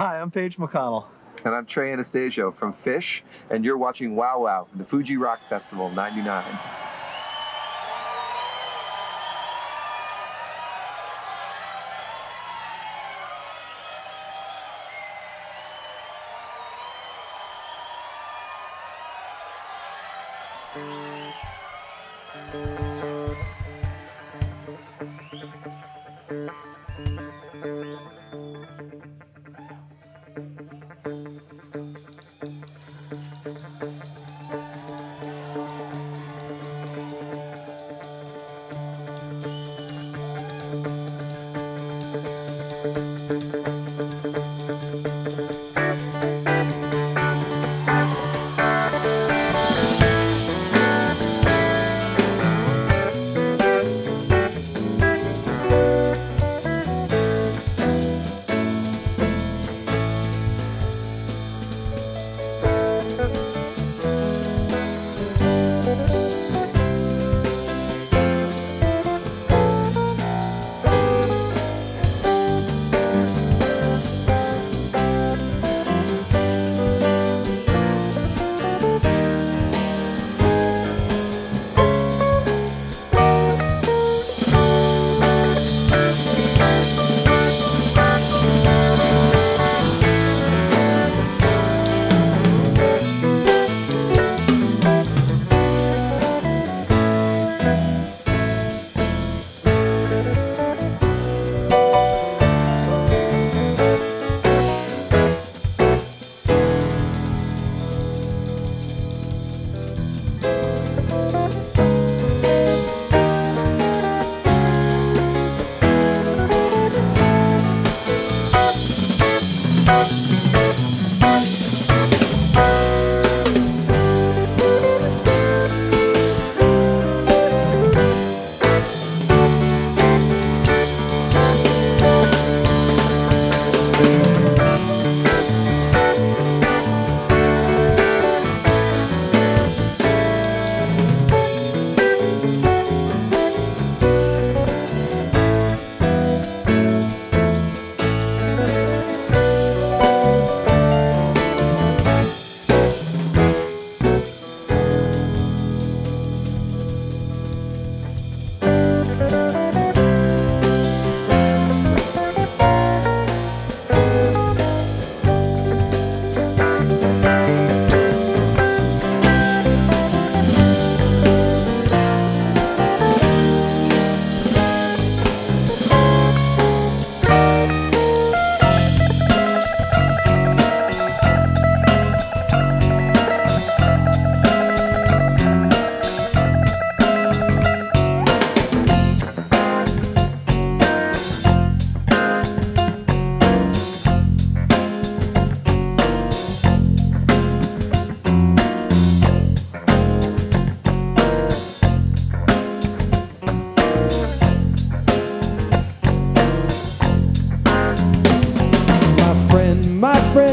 Hi, I'm Page McConnell. And I'm Trey Anastasio from Fish, and you're watching Wow Wow from the Fuji Rock Festival 99.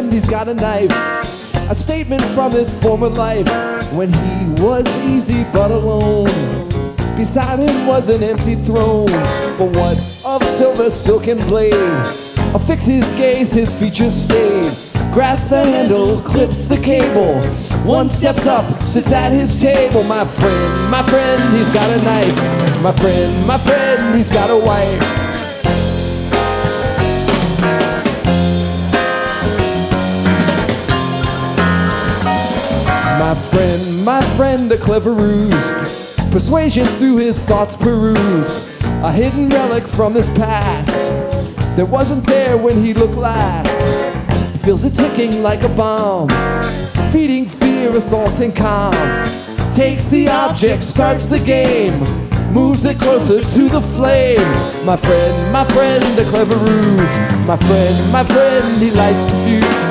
He's got a knife, a statement from his former life, when he was easy but alone. Beside him was an empty throne, but what of silver, silk and blade? I'll fix his gaze, his features stayed. Grasps the handle, clips the cable. One steps up, sits at his table. My friend, he's got a knife. My friend, he's got a wife. My friend, a clever ruse, persuasion through his thoughts peruse, a hidden relic from his past that wasn't there when he looked last. Feels it ticking like a bomb, feeding fear, assaulting calm. Takes the object, starts the game, moves it closer to the flame. My friend, a clever ruse. My friend, he lights the fuse.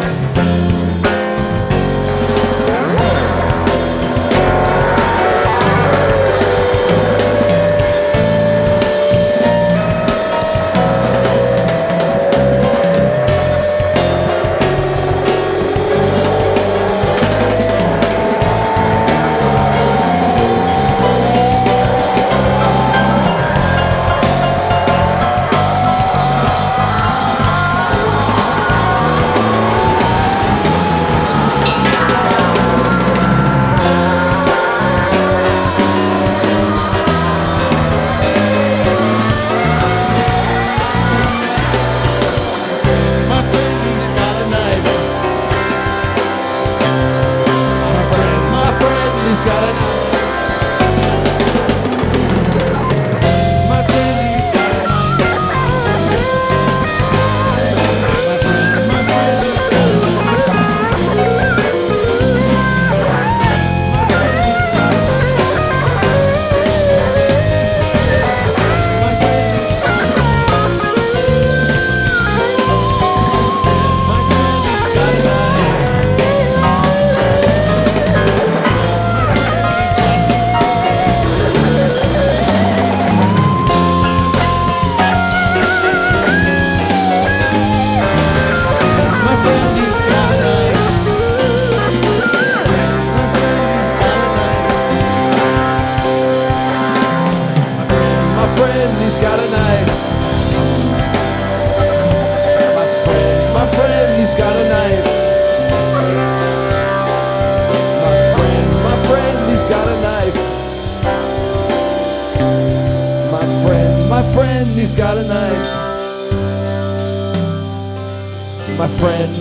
who's got a knife.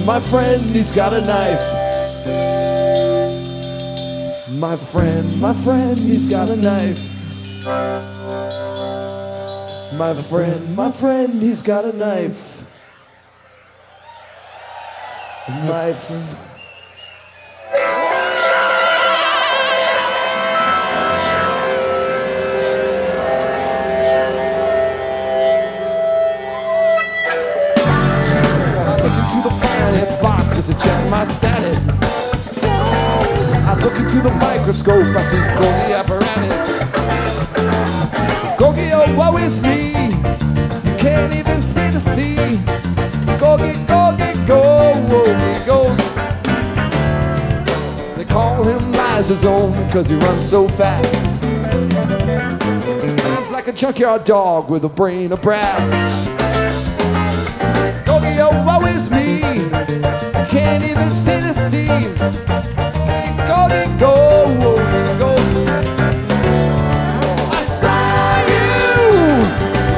My friend, he's got a knife. My friend, he's got a knife. My friend, he's got a knife. Knife. I look into the microscope, I see Golgi Apparatus. Golgi, oh, woe is me. You can't even see the sea. Golgi, Golgi, Golgi, Golgi. They call him Lysosome, cause he runs so fast. Runs like a junkyard dog with a brain of brass. Golgi, oh, woe is me. You can't even see the sea. Golden, gold, golden, gold. I saw you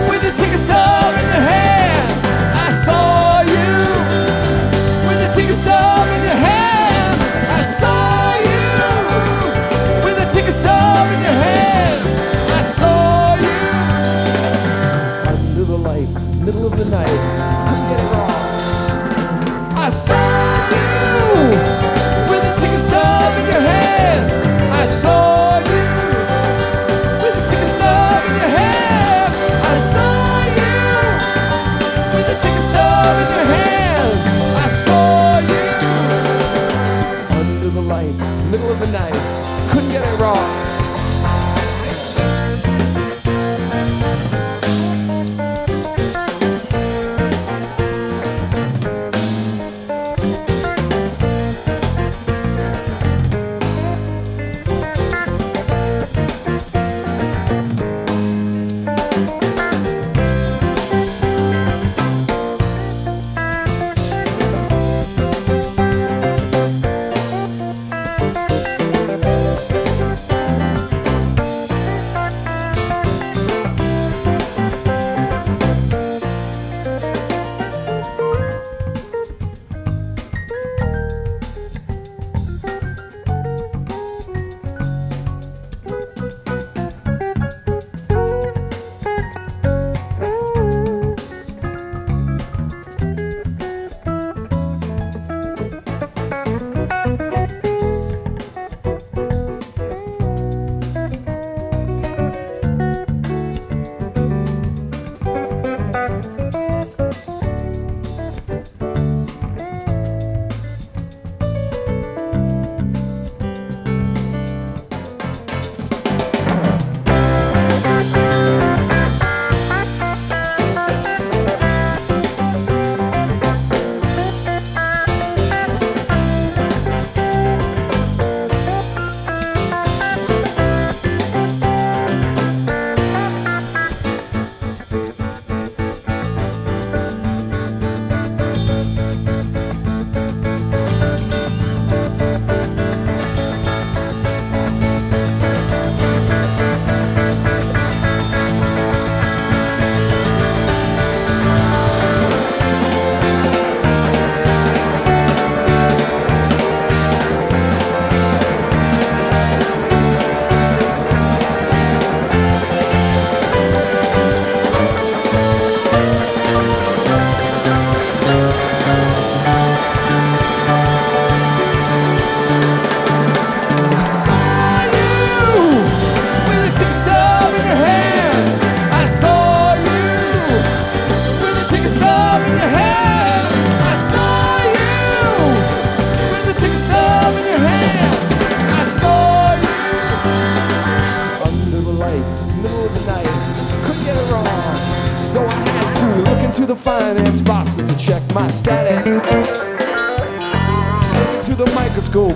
with a ticket stub in your hand. I saw you with a ticket stub in your hand. I saw you with a ticket stub in your hand. I saw you under the light, middle of the night. Couldn't get it wrong. I saw you. I saw you with a ticket stub in your hand. I saw you with a ticket stub in your hand. I saw you under the light, middle of the night. Couldn't get it wrong.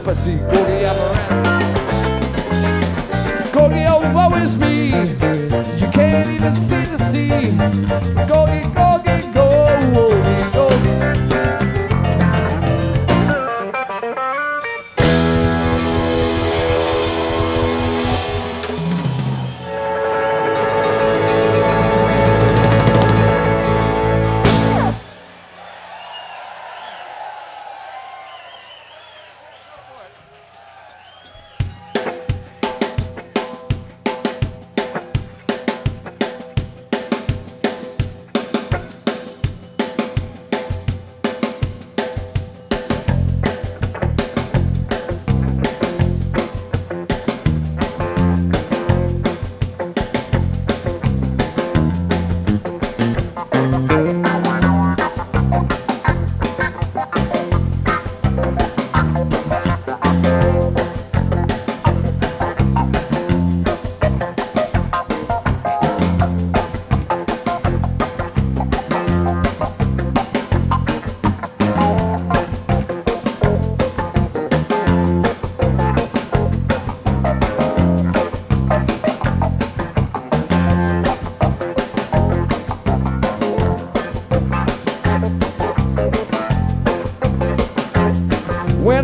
I see Golgi Apparatus. Golgi, oh, woe is me. You can't even see the sea. Golgi, Golgi, Golgi, Golgi.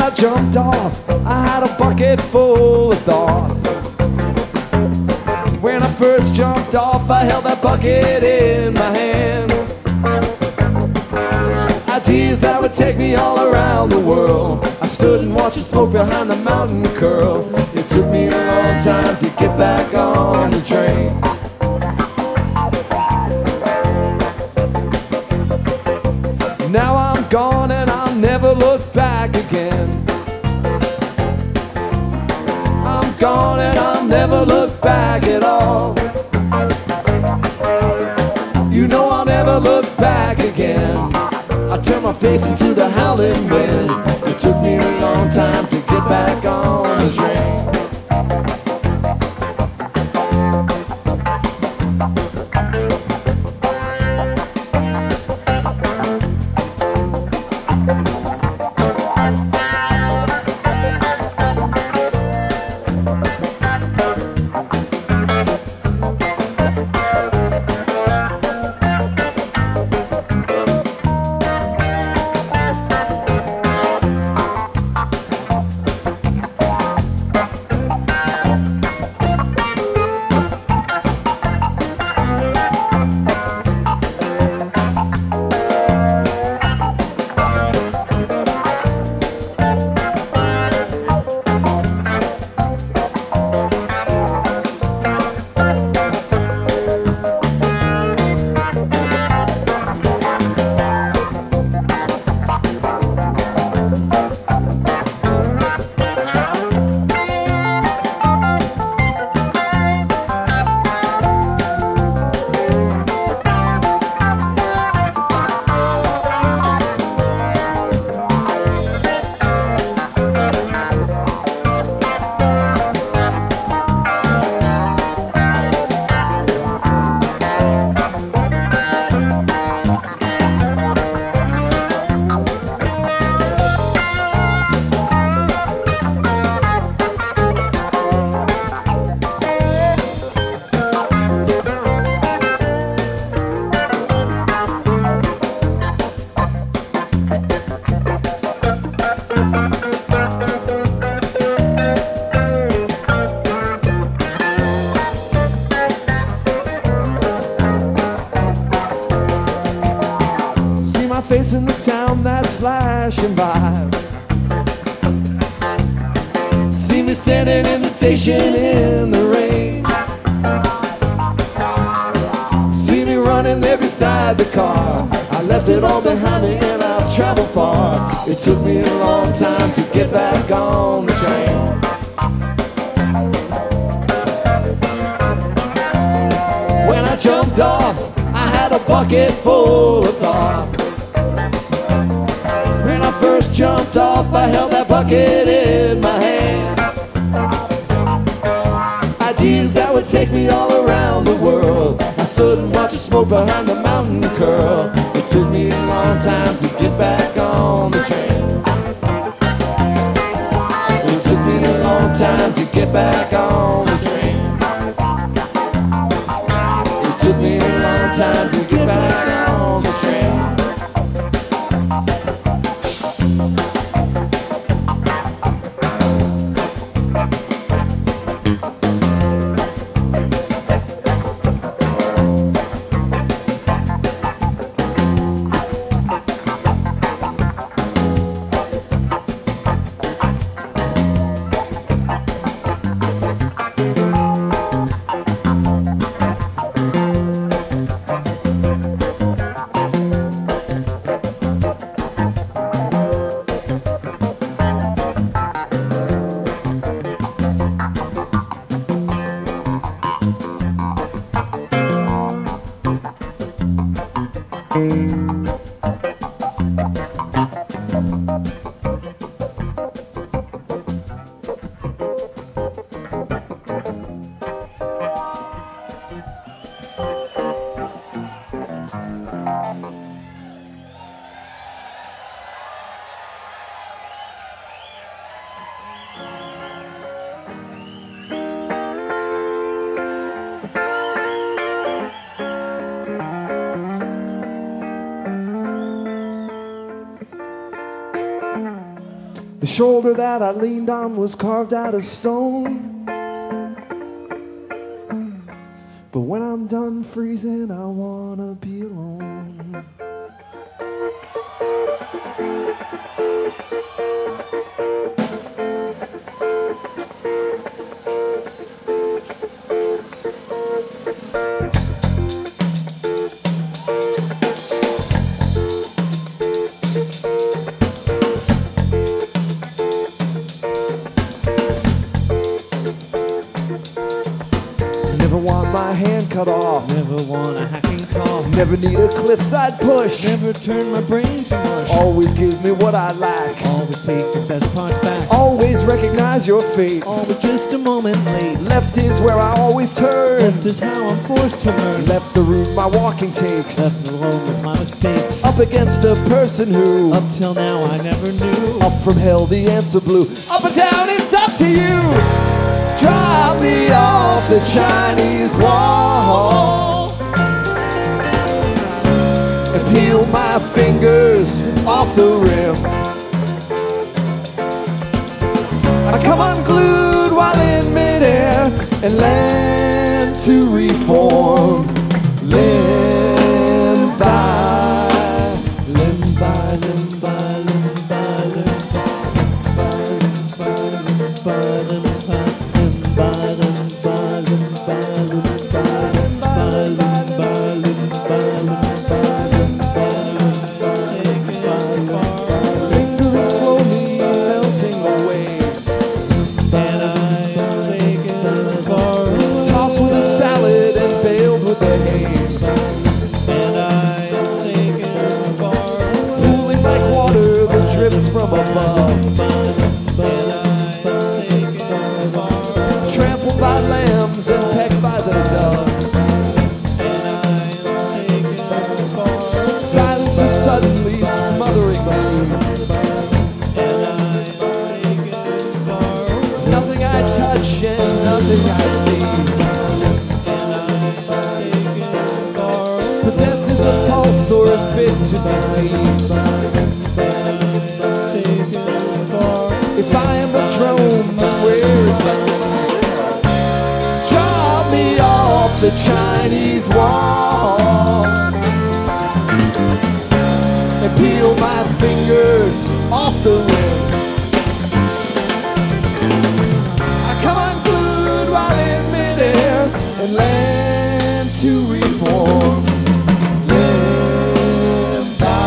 I jumped off, I had a bucket full of thoughts. When I first jumped off, I held that bucket in my hand. Ideas that would take me all around the world. I stood and watched the smoke behind the mountain curl. It took me a long time to get back on the train. Now I'm gone and I'll never look back again. I'm gone and I'll never look back at all. You know I'll never look back again. I turned my face into the howling wind. It took me a long time to get back on the train. In the town that's flashing by. See me standing in the station in the rain. See me running there beside the car. I left it all behind me and I've traveled far. It took me a long time to get back on the train. When I jumped off, I had a bucket full of thoughts. First jumped off, I held that bucket in my hand. Ideas that would take me all around the world. I stood and watched the smoke behind the mountain curl. It took me a long time to get back on the train. It took me a long time to get back on the train. It took me a long time to get back on the train. The shoulder that I leaned on was carved out of stone. But when I'm done freezing, I wanna be alone. Cut off. Never want a hacking cough. Never need a cliffside push. Never turn my brain to mush. Always give me what I lack. Always take the best parts back. Always recognize your fate. Always just a moment late. Left is where I always turn. Left is how I'm forced to learn. Left the route my walking takes. Left alone with my mistakes. Up against a person who up till now I never knew. Up from hell the answer blew. Up and down, it's up to you. Drop me off the Chinese wall and peel my fingers off the rim. I come unglued while in midair and land to reform. Limb by limb by limb by limb by limb by limb by limb. Trampled by lambs and pecked by the dove. Silence is suddenly smothering me. Nothing I touch and nothing I see possesses a pulse or is fit to be seen. The Chinese wall and peel my fingers off the rim. I come unglued while in midair and land to reform. Live by.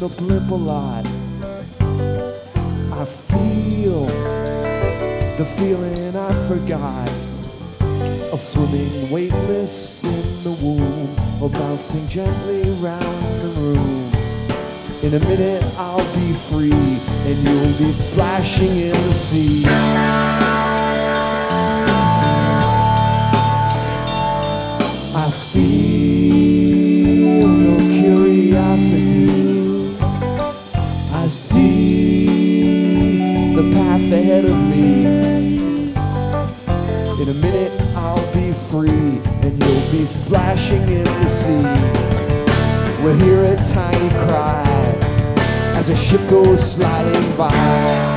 the blimp a lot. I feel the feeling I forgot of swimming weightless in the womb, or bouncing gently round the room. In a minute I'll be free, and you'll be splashing in the sea. I feel no curiosity. I see the path ahead of me. In a minute I'll be free, and you'll be splashing in the sea. We'll hear a tiny cry as a ship goes sliding by.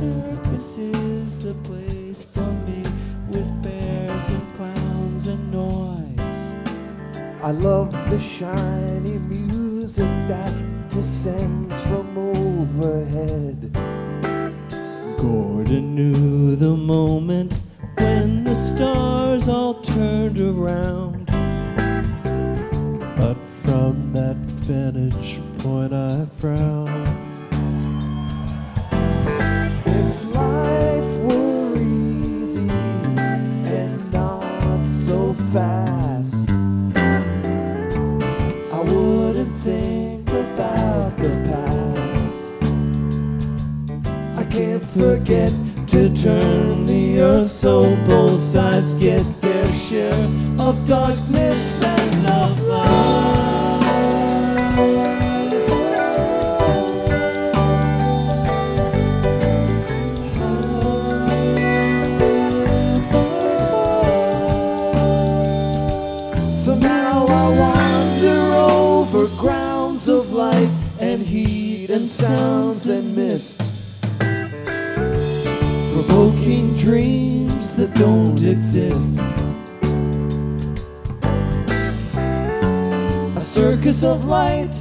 circus is the place for me, with bears and clowns and noise. I love the shiny music that descends from overhead. Gordon knew the moment when the stars all turned around, but from that vantage point I frowned. Fast, I wouldn't think about the past. I can't forget to turn the earth so both sides get their share of darkness and of light. Of light and heat and sounds and mist, provoking dreams that don't exist. A circus of light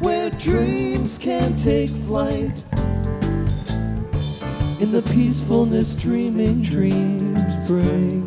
where dreams can take flight. In the peacefulness dreaming dreams brings.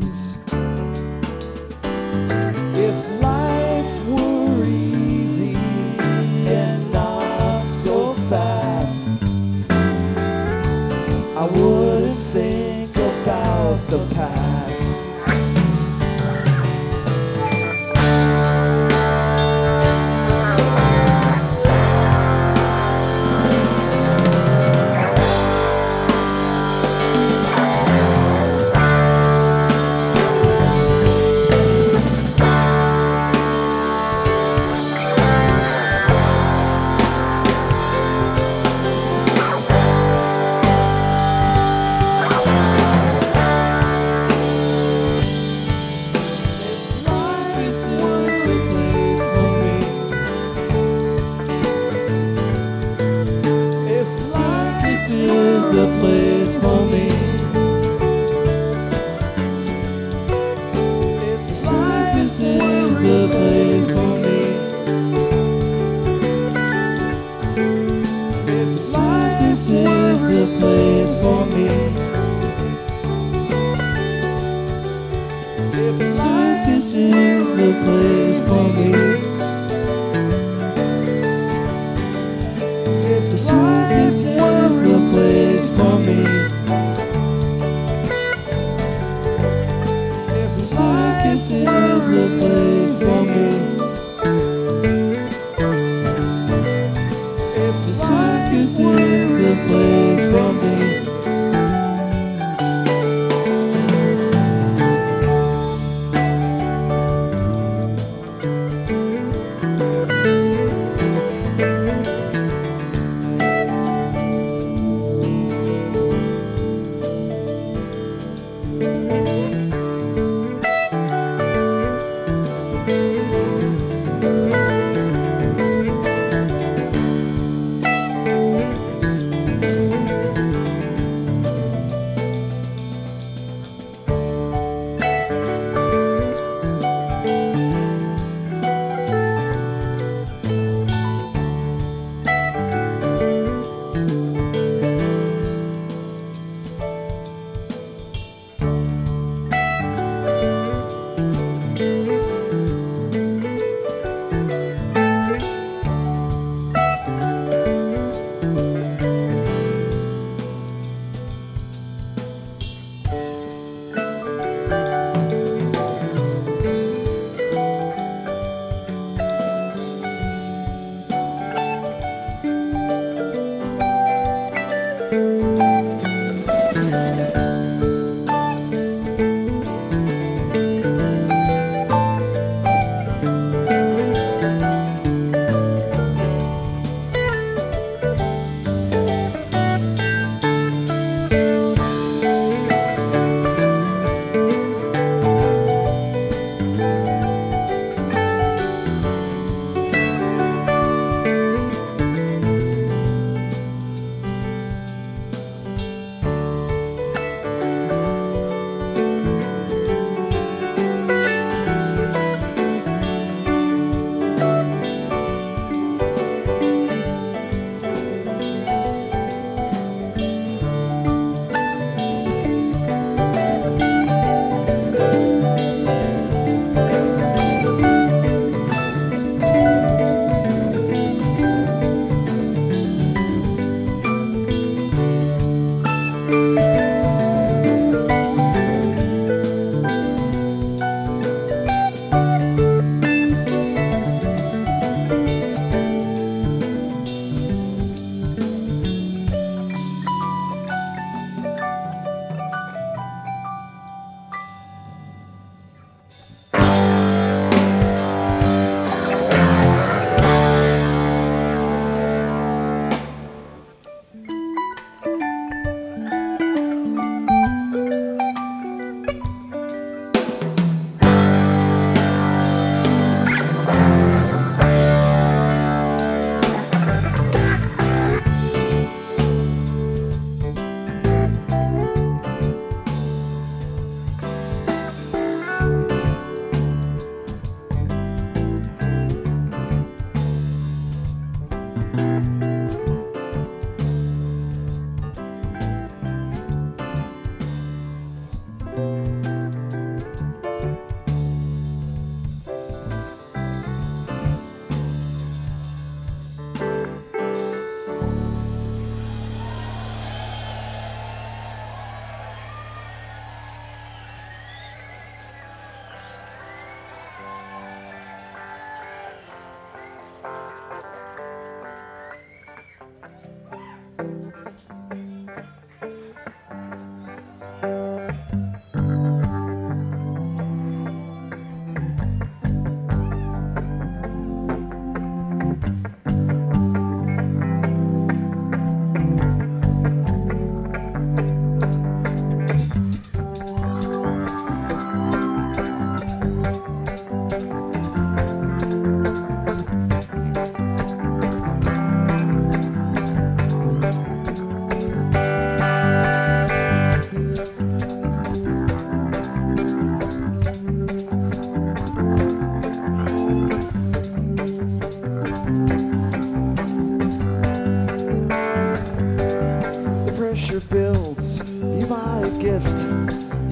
future builds you buy a gift.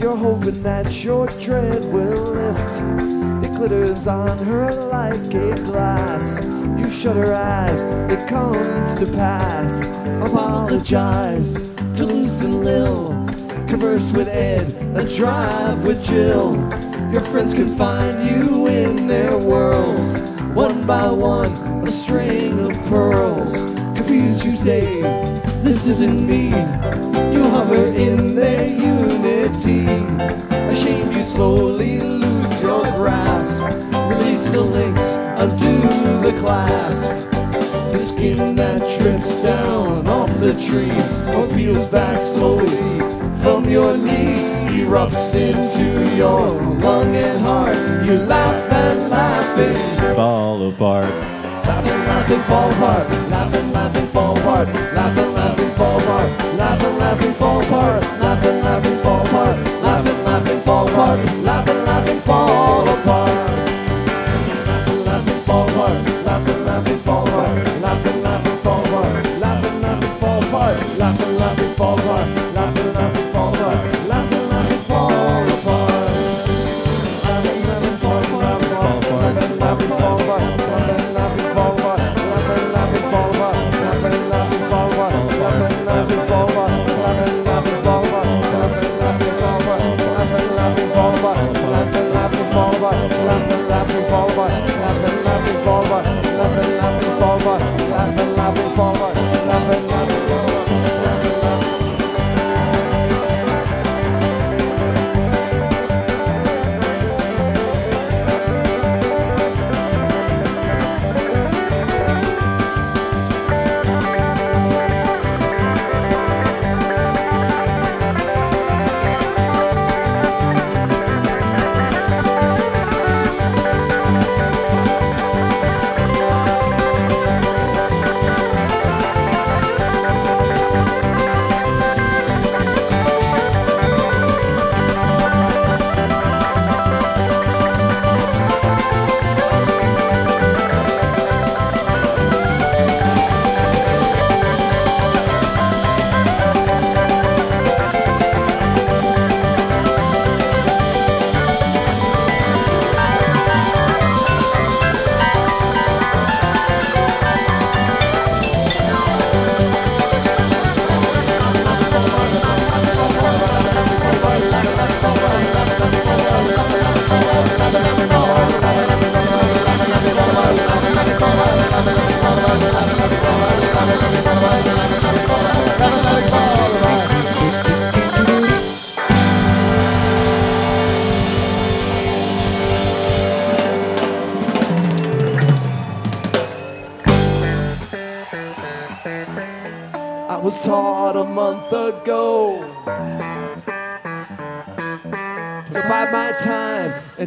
You're hoping that your dread will lift. It glitters on her like a glass. You shut her eyes, it comes to pass. Apologize to Luce and Lil. Converse with Ed and drive with Jill. Your friends confine you in their worlds. One by one, a string of pearls. Confused you say, this isn't me. You hover in their unity. Ashamed you slowly lose your grasp. Release the links, undo the clasp. The skin that drips down off the tree or peels back slowly from your knee erupts into your lung and heart. You laugh and laugh and fall apart. Laugh and laugh and fall apart. Laugh and laugh and fall apart. Laugh and laugh and fall apart. Laugh and laugh and fall apart. Laugh and laugh and fall apart. Laugh and laugh and fall apart. Laugh and laugh and fall apart. Laugh and laugh and fall apart. Laugh and laugh and fall apart. Laugh and laugh and fall apart. Laugh and laugh and fall apart. Laugh and laugh and fall apart.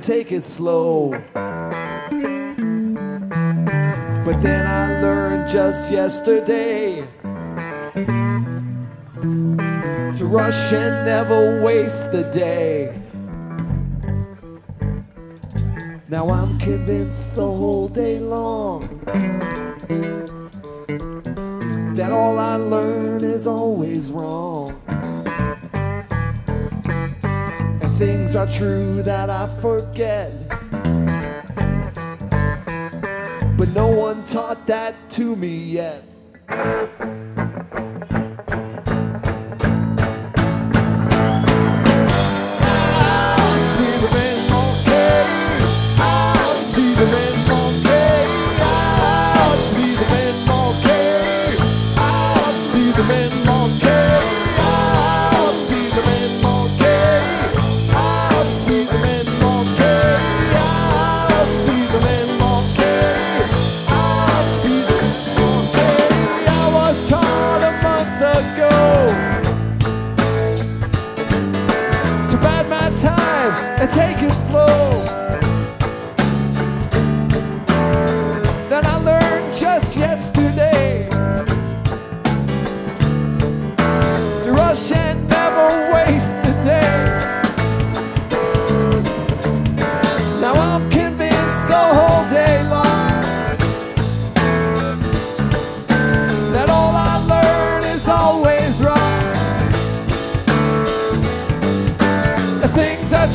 Take it slow. But then I learned just yesterday to rush and never waste the day. Now I'm convinced the whole day long that all I learn is always wrong. Things are true that I forget, but no one taught that to me yet. Time.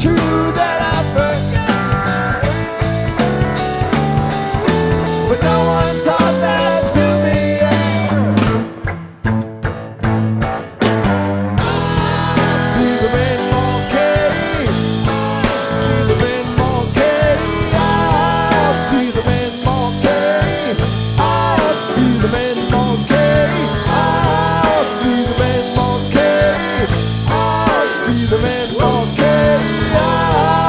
true that I forgot, but no one taught that to me. I see the men monkey, see the men monkey, I see the men monkey, I see the men monkey, I see the men monkey, I see the men monkey. Yeah.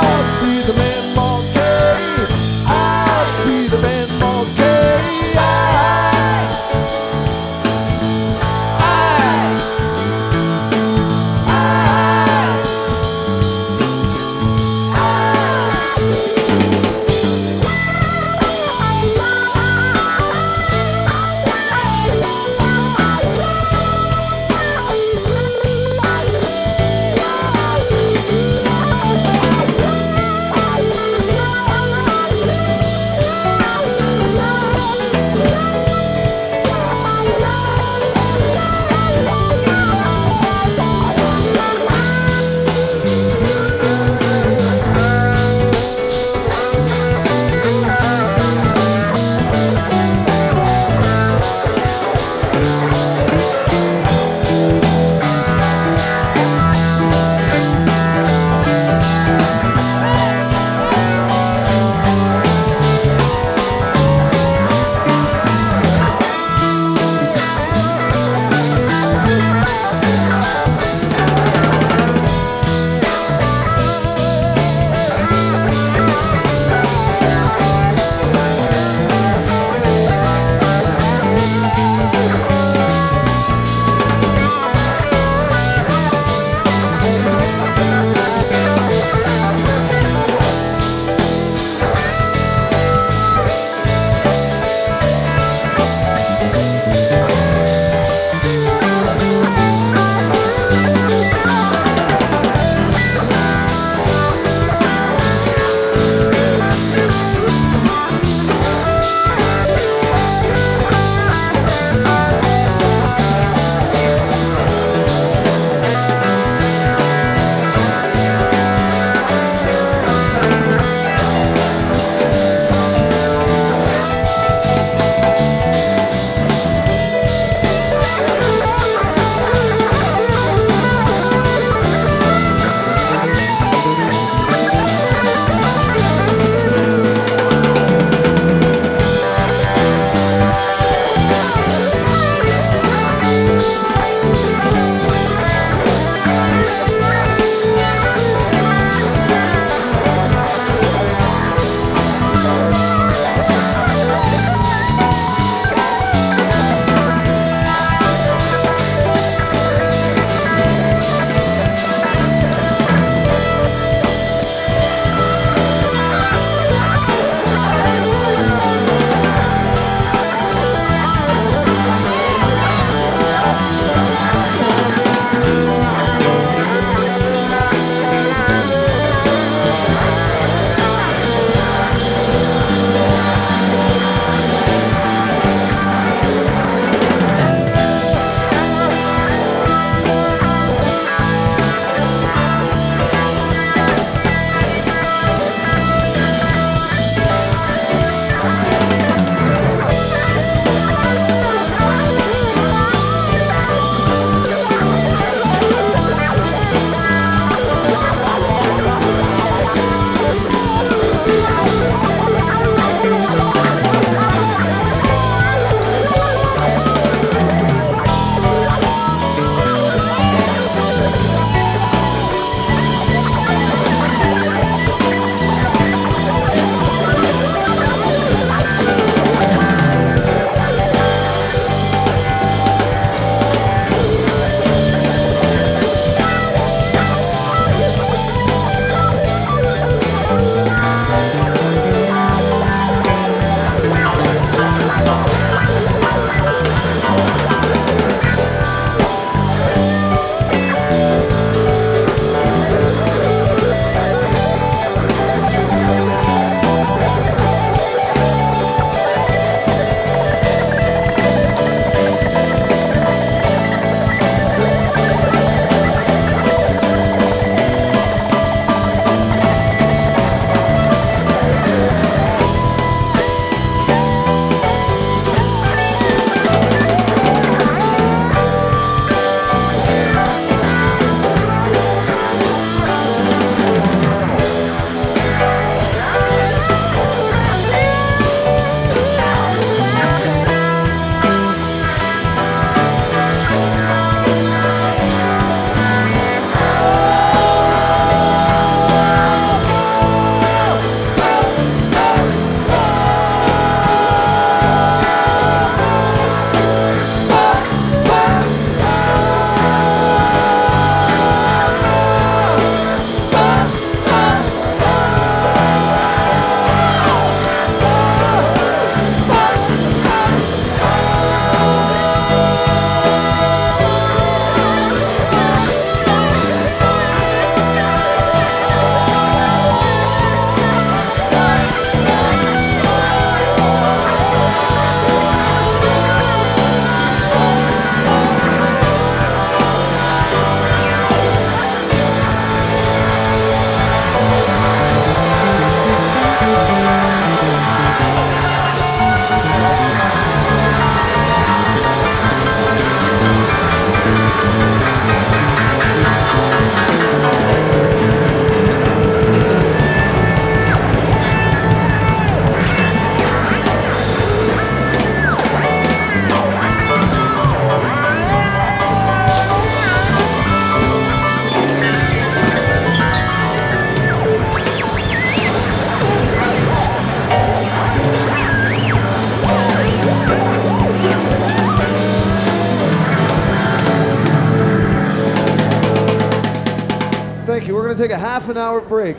Thank you. We're going to take a half an hour break.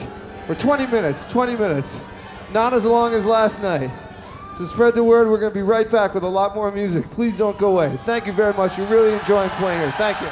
Or 20 minutes. Not as long as last night. So spread the word. We're going to be right back with a lot more music. Please don't go away. Thank you very much. We're really enjoying playing here. Thank you.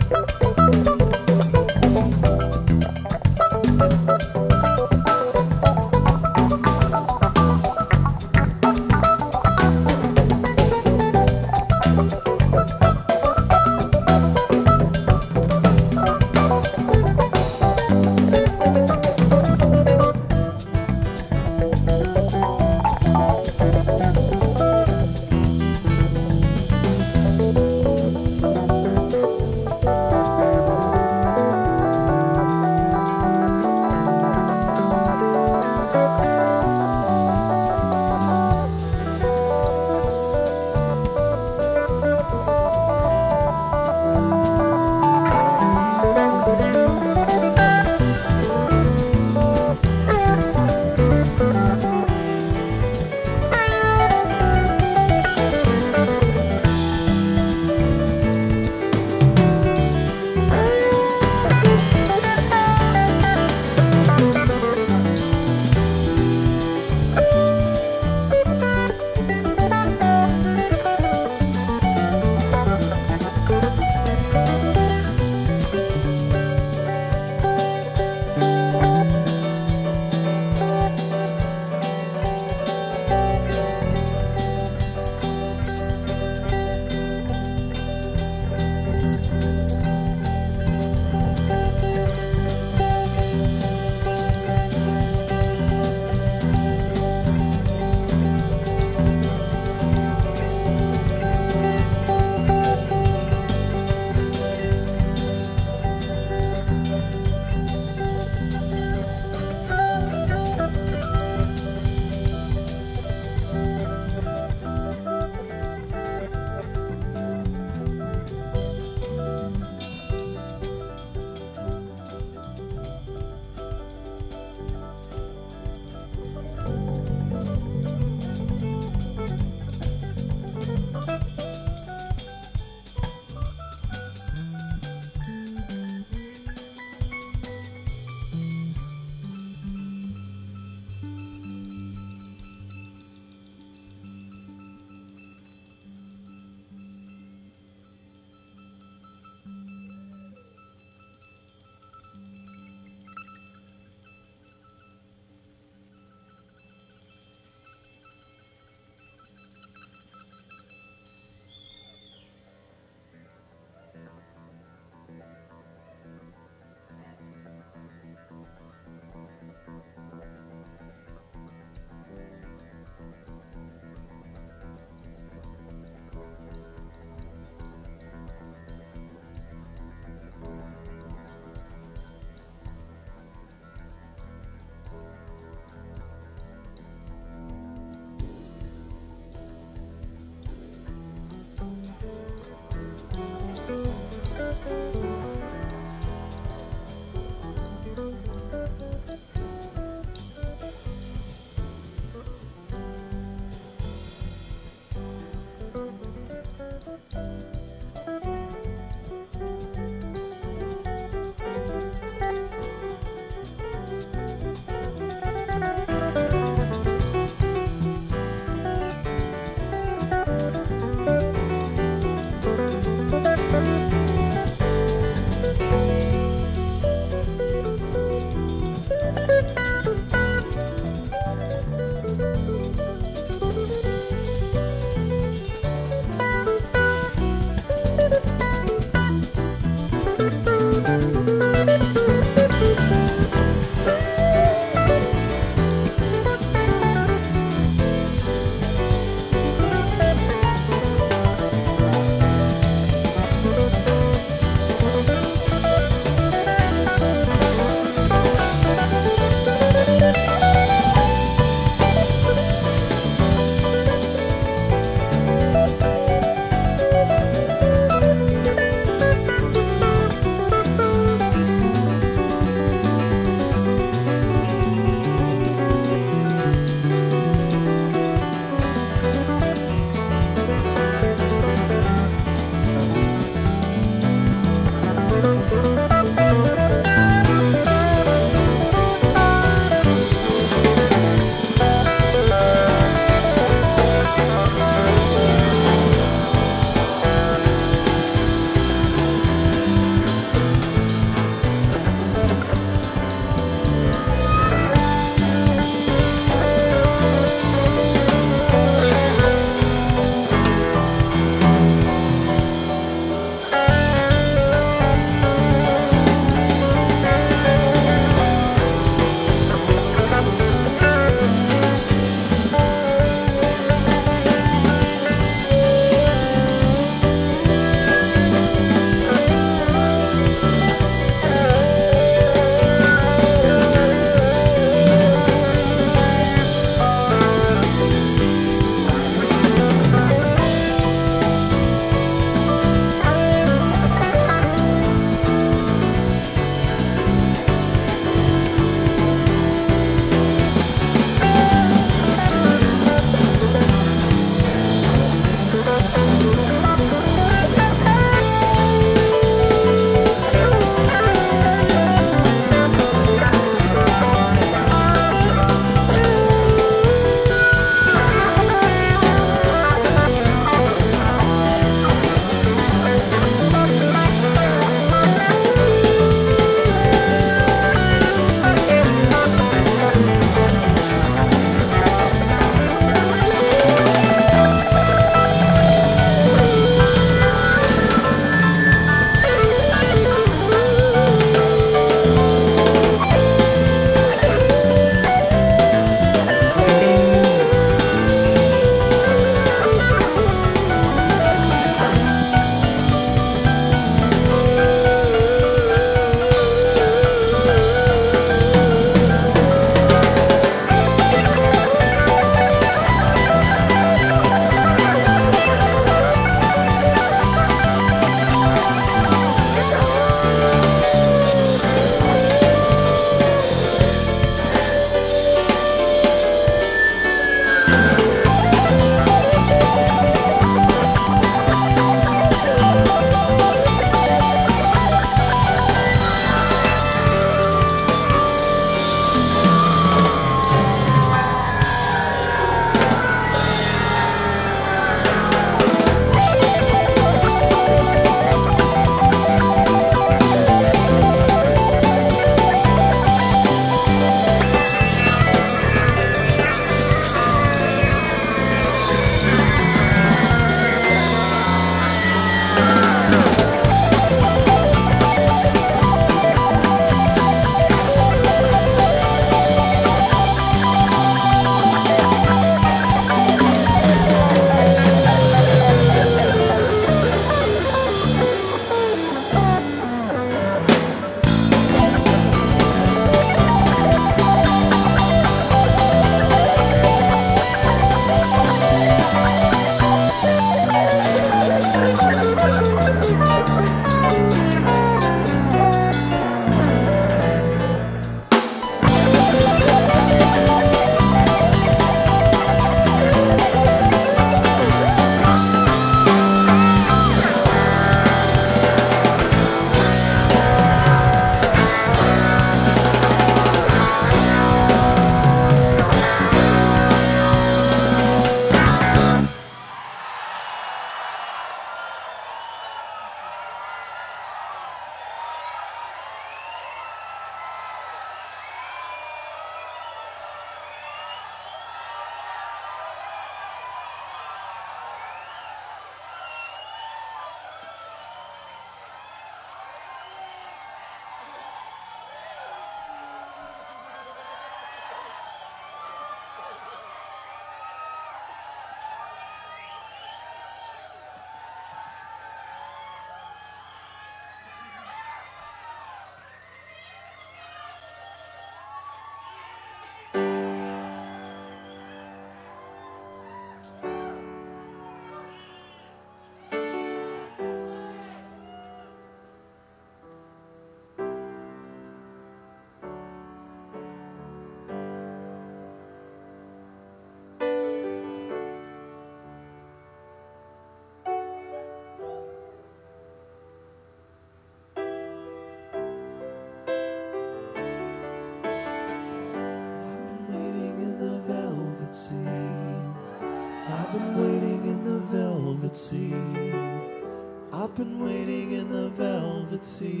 I've been waiting in the velvet sea.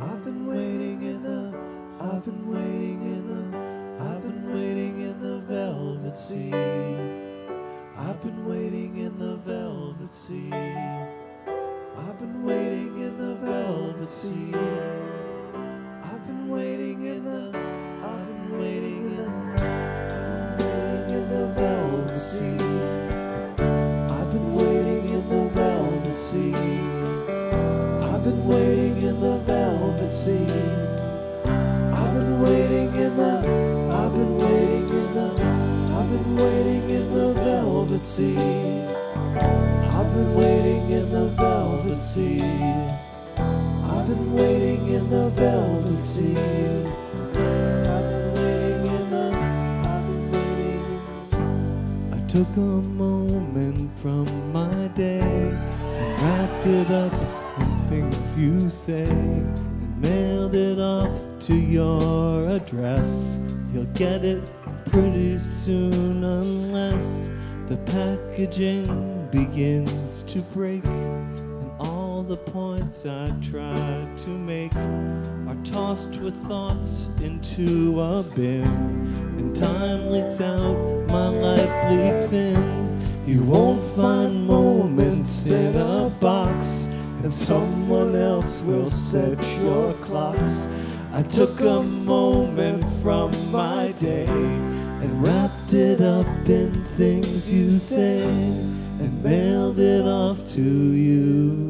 I've been waiting in the, I've been waiting in the, I've been waiting in the velvet sea. I've been waiting in the velvet sea. I've been waiting in the velvet sea. I've been waiting in the, I've been waiting in the, I've been waiting in the velvet sea. I've been waiting in the velvet sea. I've been waiting in the velvet sea. I've been waiting in the, I've been waiting in the, I've been waiting in the velvet sea. I've been waiting in the velvet sea. I've been waiting in the velvet sea. I've been waiting in the, I've been waiting. I took a moment from my day and wrapped it up in things you say and mailed it off to your address. You'll get it pretty soon unless the packaging begins to break. All the points I tried to make are tossed with thoughts into a bin, and time leaks out, my life leaks in. You won't find moments in a box, and someone else will set your clocks. I took a moment from my day and wrapped it up in things you say and mailed it off to you.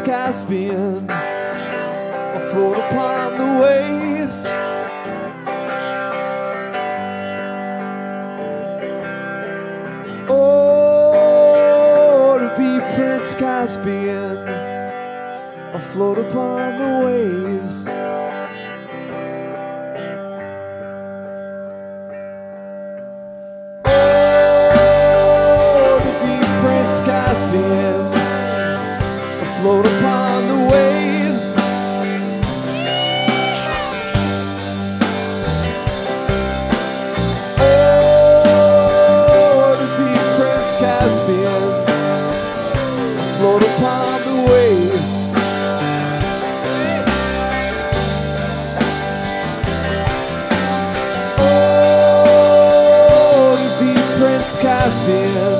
Prince Caspian, or float upon the waves. Oh, to be Prince Caspian, or float upon the waves. Float upon the waves. Oh, to be Prince Caspian, float upon the waves. Oh, to be Prince Caspian,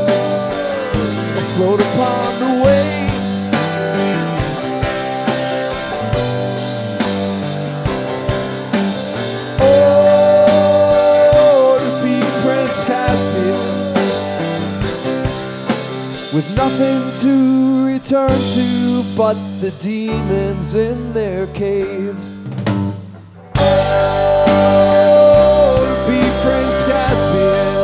float upon the waves. With nothing to return to but the demons in their caves. Oh, to be Prince Caspian,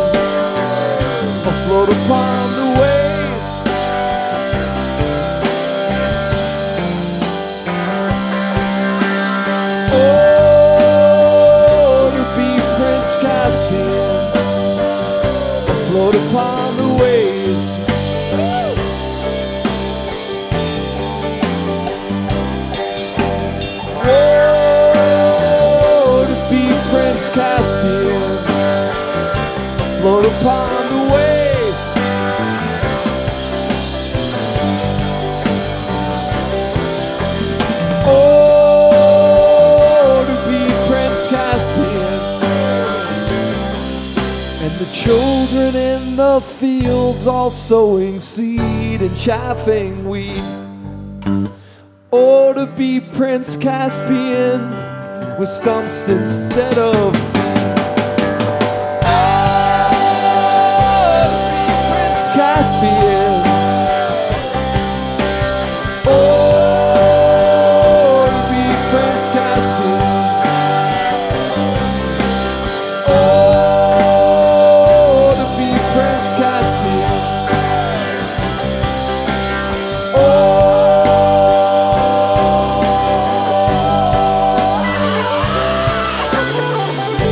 afloat upon the wave. Oh, to be Prince Caspian, afloat upon the waves. Caspian, float upon the waves. Oh, to be Prince Caspian. And the children in the fields all sowing seed and chaffing wheat. Oh, to be Prince Caspian, with stumps instead of feet. Oh, to be Prince Caspian. Oh, to be Prince Caspian. Oh, to be Prince Caspian. Oh. Thank you.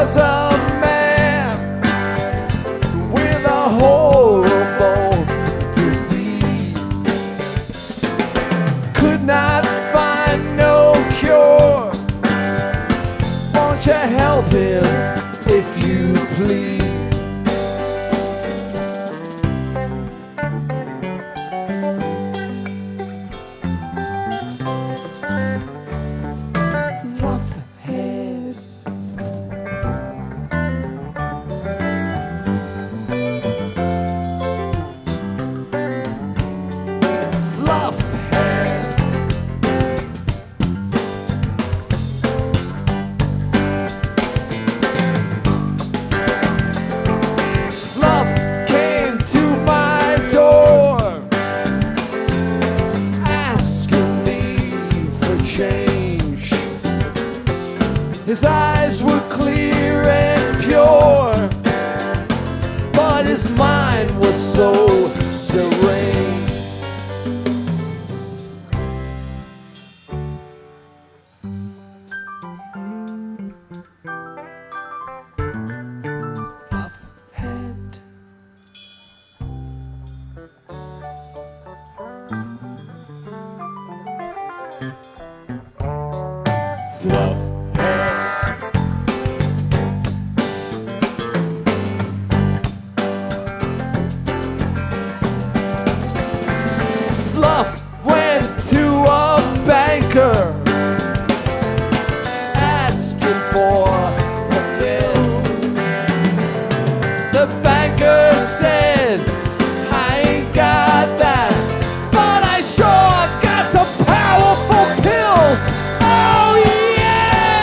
was a man with a horrible disease. Could not find no cure. Won't you help him if you please? His eyes were clear and pure, but his mind was so deranged. Fluff head. Fluff. Asking for some bill. The banker said, I ain't got that, but I sure got some powerful pills. Oh yeah!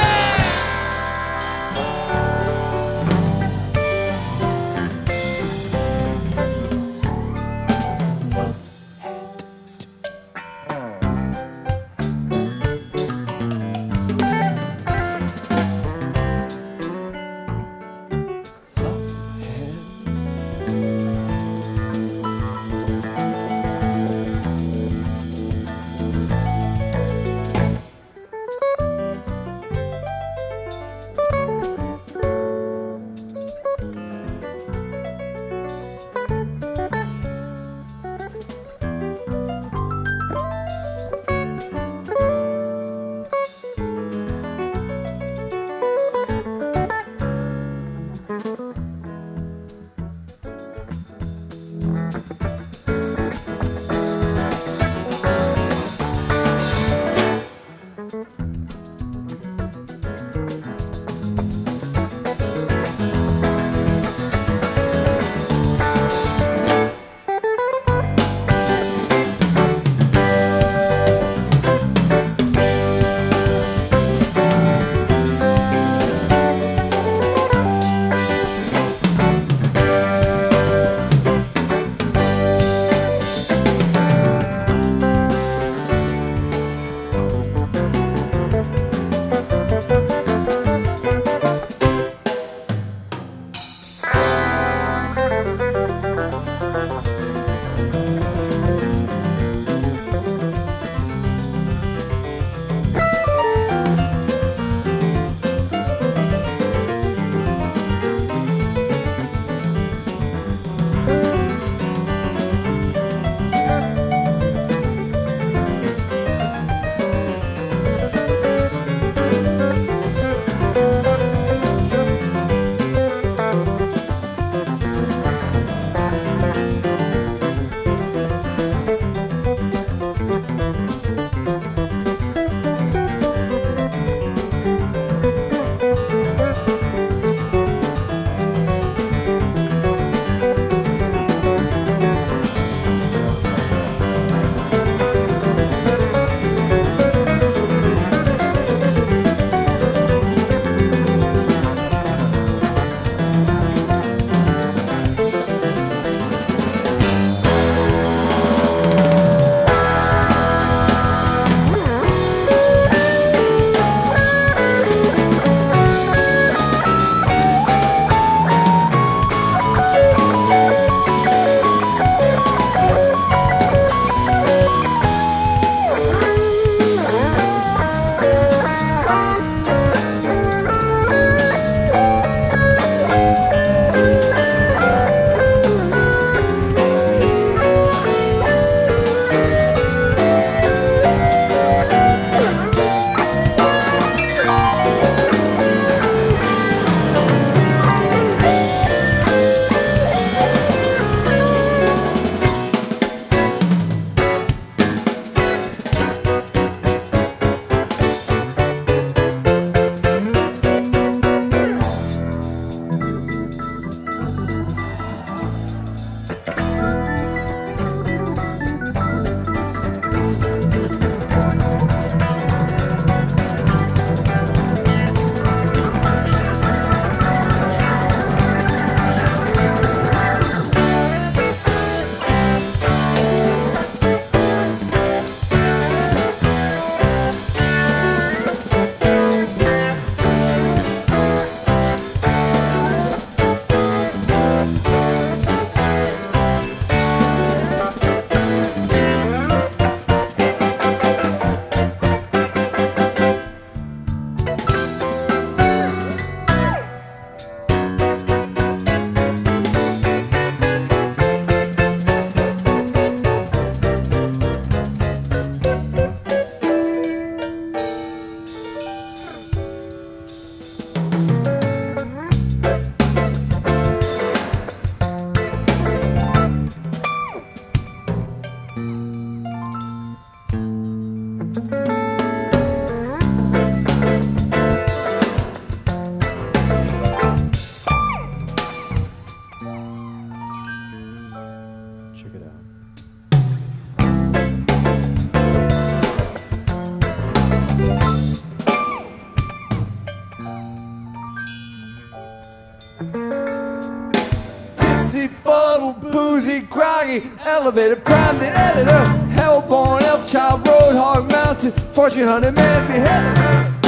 Elevated, prime the editor, hellborn, elf child, roadhog, mountain, fortune hunter, man beheaded.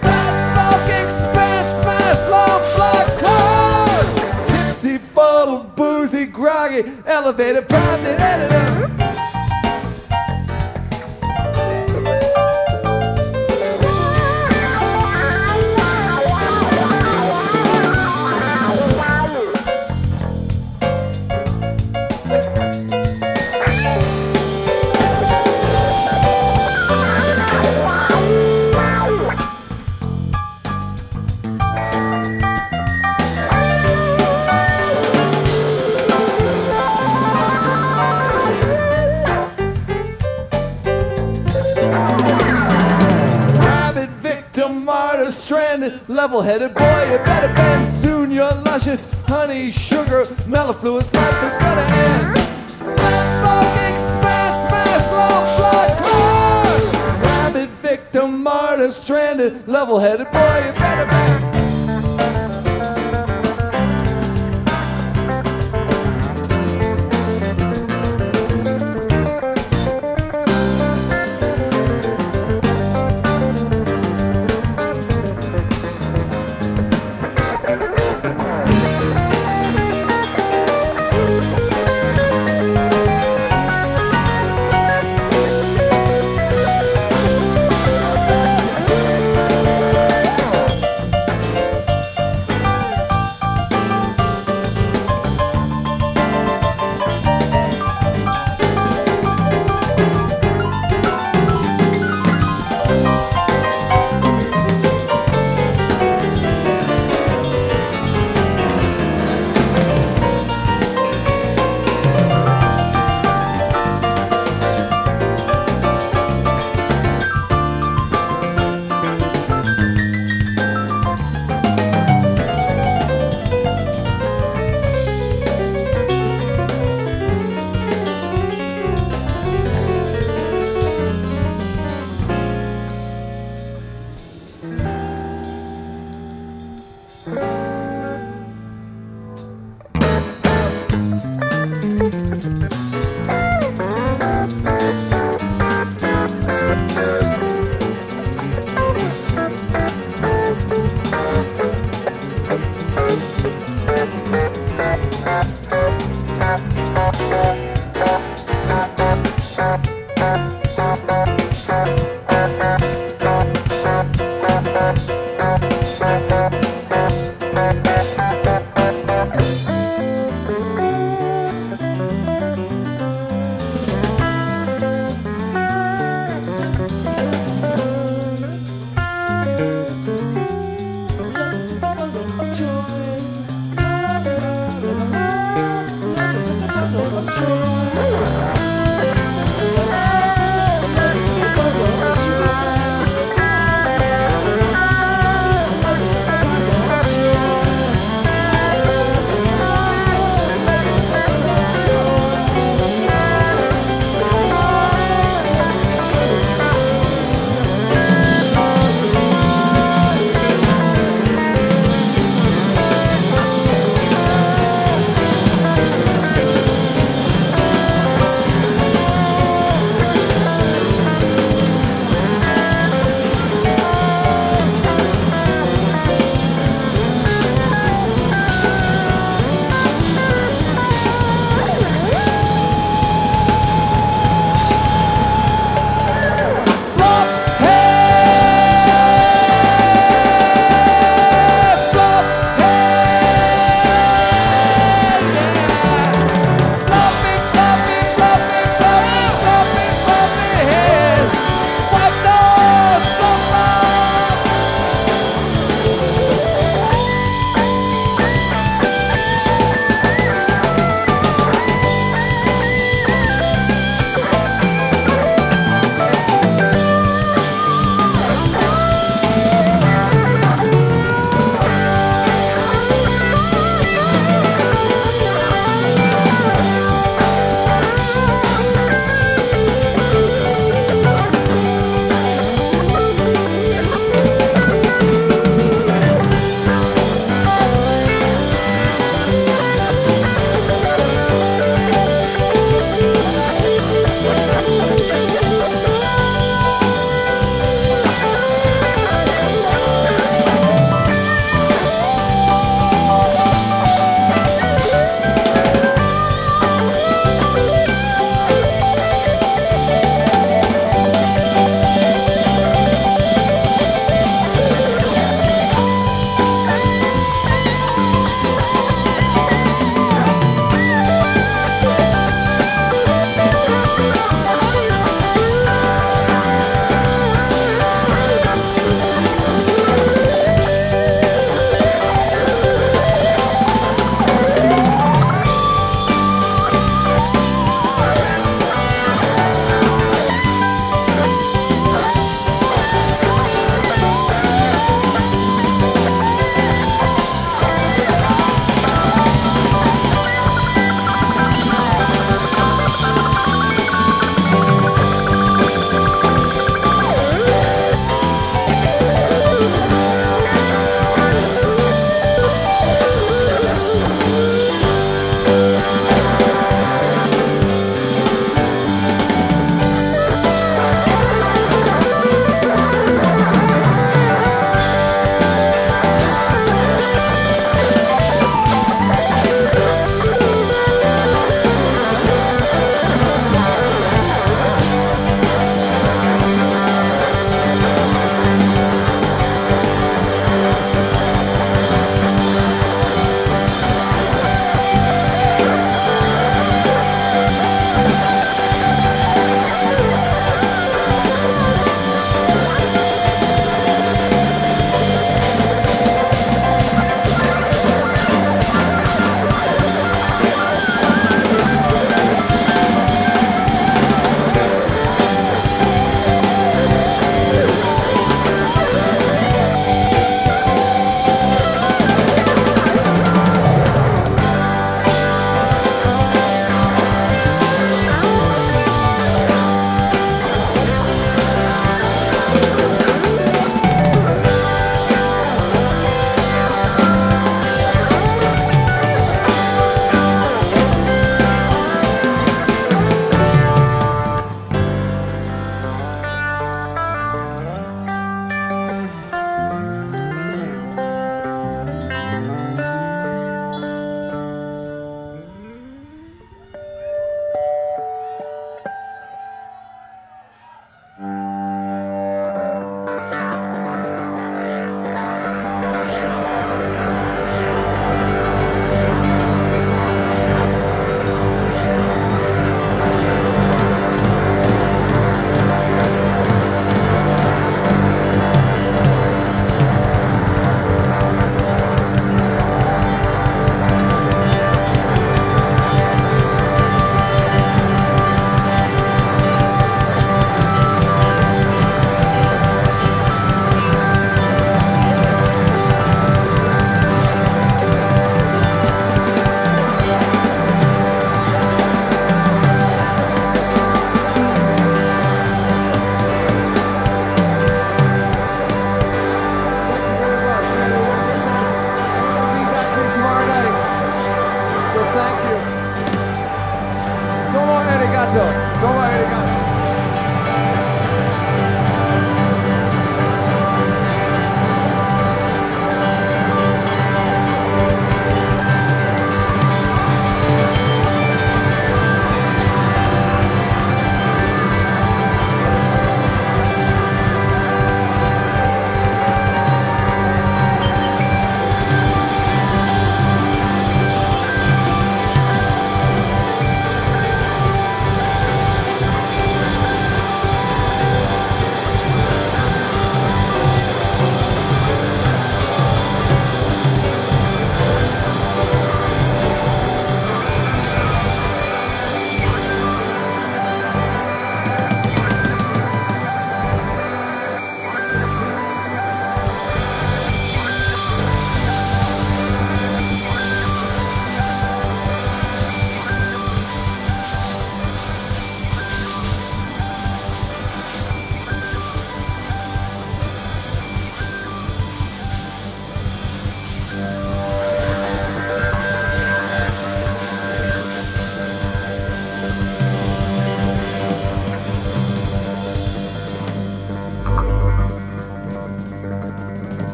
Fat folk expanse, mass long block card. Tipsy, fuddled, boozy, groggy, elevated, prime the editor. Level-headed boy, you better bend soon. Your luscious honey, sugar, mellifluous life is gonna end. Fucking expanse, mass, long blood clot. Rabid victim, martyr, stranded. Level-headed boy, you better bend.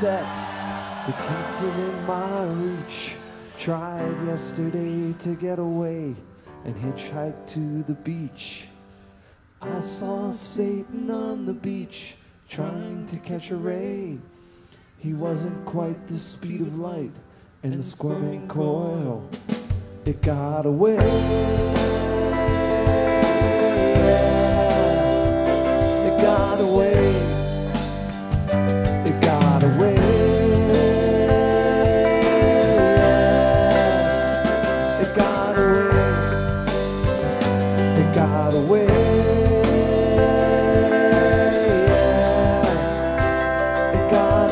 set that keeps it in my reach. Tried yesterday to get away and hitchhike to the beach. I saw Satan on the beach trying to catch a ray. He wasn't quite the speed of light and the squirming coil. It got away. It got away. It got away. Yeah. It got away. It got away. Yeah. It got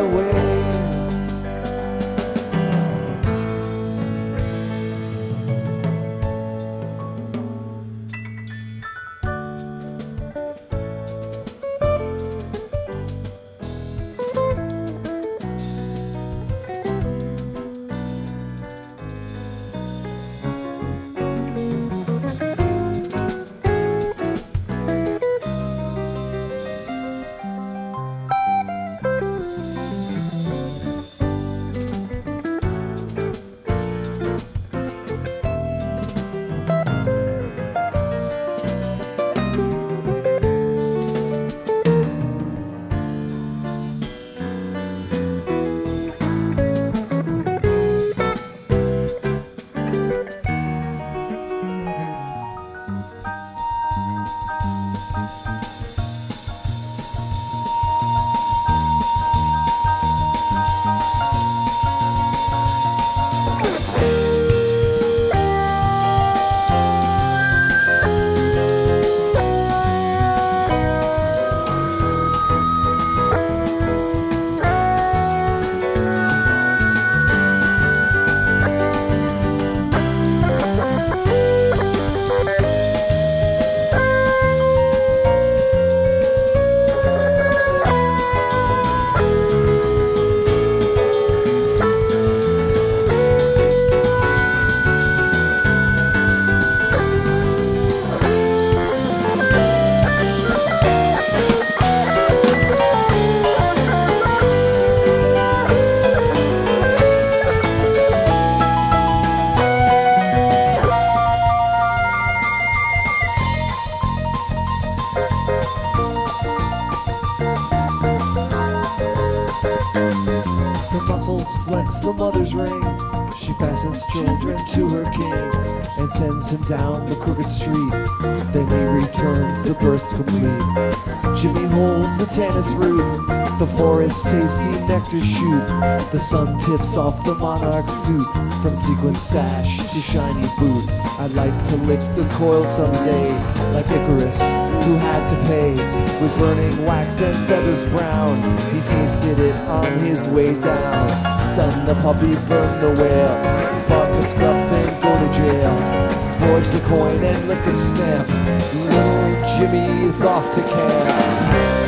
the mother's ring. She fastens children to her king and sends him down the crooked street. Then he returns the births complete. Jimmy holds the tennis root, the forest tasty nectar shoot. The sun tips off the monarch suit, from sequin stash to shiny boot. I'd like to lick the coil someday, like Icarus, who had to pay with burning wax and feathers brown. He tasted it on his way down. Stun the puppy, burn the whale, bark the scruff and go to jail, forge the coin and lick the stamp. Little Jimmy is off to camp.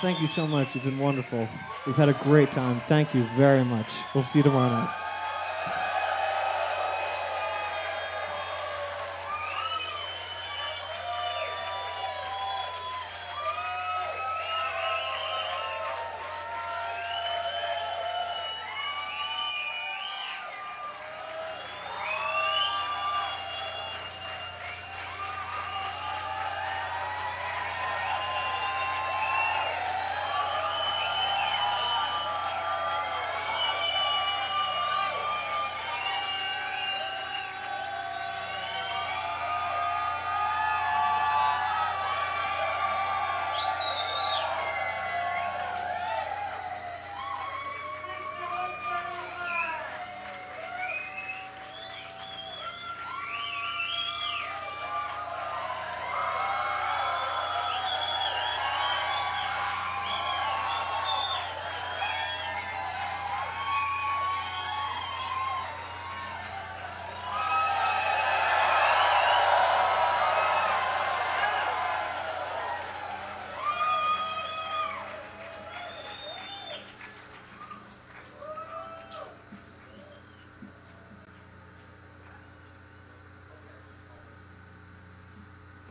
Thank you so much. You've been wonderful. We've had a great time. Thank you very much. We'll see you tomorrow night.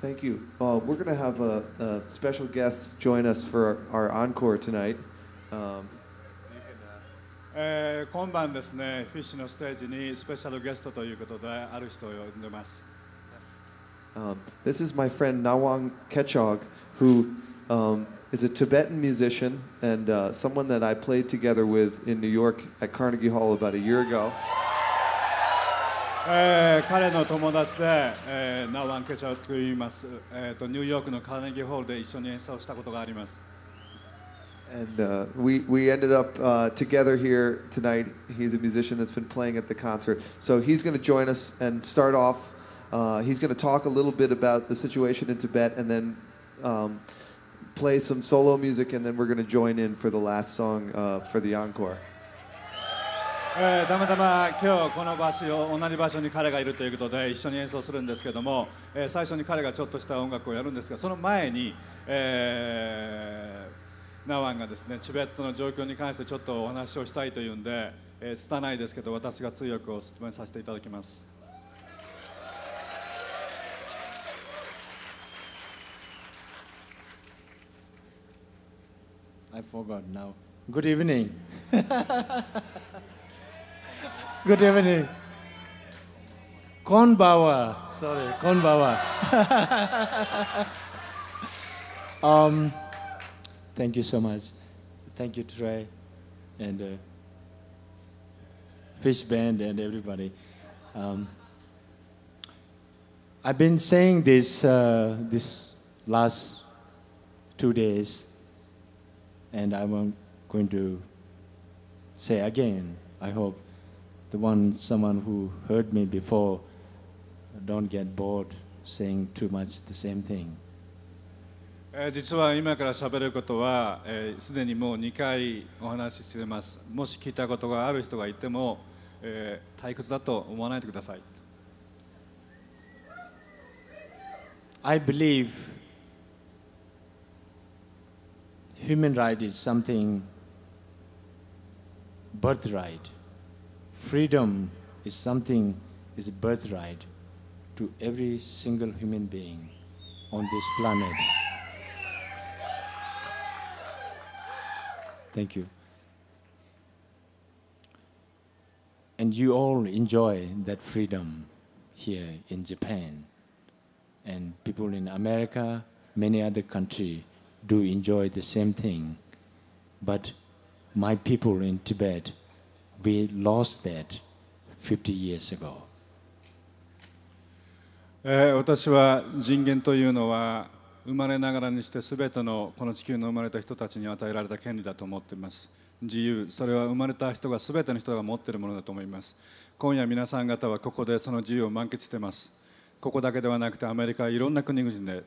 Thank you. We're going to have a special guest join us for our encore tonight. 今晩ですね、Fishのステージにスペシャルゲストということである人を呼んでます。This is my friend Nawang Khechog, who is a Tibetan musician and someone that I played together with in New York at Carnegie Hall about a year ago. 彼の友達で、Nawang Khechogと言います。ニューヨークのカーネギーホールで一緒に演奏したことがあります。And we ended up together here tonight. He's a musician that's been playing at the concert. So he's going to join us and start off. He's going to talk a little bit about the situation in Tibet and then play some solo music. And then we're going to join in for the last song for the encore. たまたま今日この場所同じ場所に彼がいるということで一緒に演奏するんですけども、最初に彼がちょっとした音楽をやるんですが、その前に。ナワンがですね、チベットの状況に関してちょっとお話をしたいというんで、拙いですけど、私が通訳を務めさせていただきます。I forgot now. Good evening. Good evening. Konbawa. Sorry, Konbawa. Thank you so much. Thank you, Trey, and Fish Band and everybody. I've been saying this this last 2 days, and I'm going to say again. I hope someone who heard me before don't get bored saying too much the same thing. 実は今から喋ることはすでにもう2回お話ししています。もし聞いたことがある人がいても退屈だと思わないでください。I believe human right is something birthright. Freedom is something is a birthright to every single human being on this planet. Thank you. And you all enjoy that freedom here in Japan. And people in America, many other countries do enjoy the same thing. But my people in Tibet, we lost that 50 years ago. 私は人間というのは生まれながらにして全てのこの地球の生まれた人たちに与えられた権利だと思っています。自由、それは生まれた人が全ての人が持っているものだと思います。今夜皆さん方はここでその自由を満喫しています。ここだけではなくてアメリカいろんな国々で。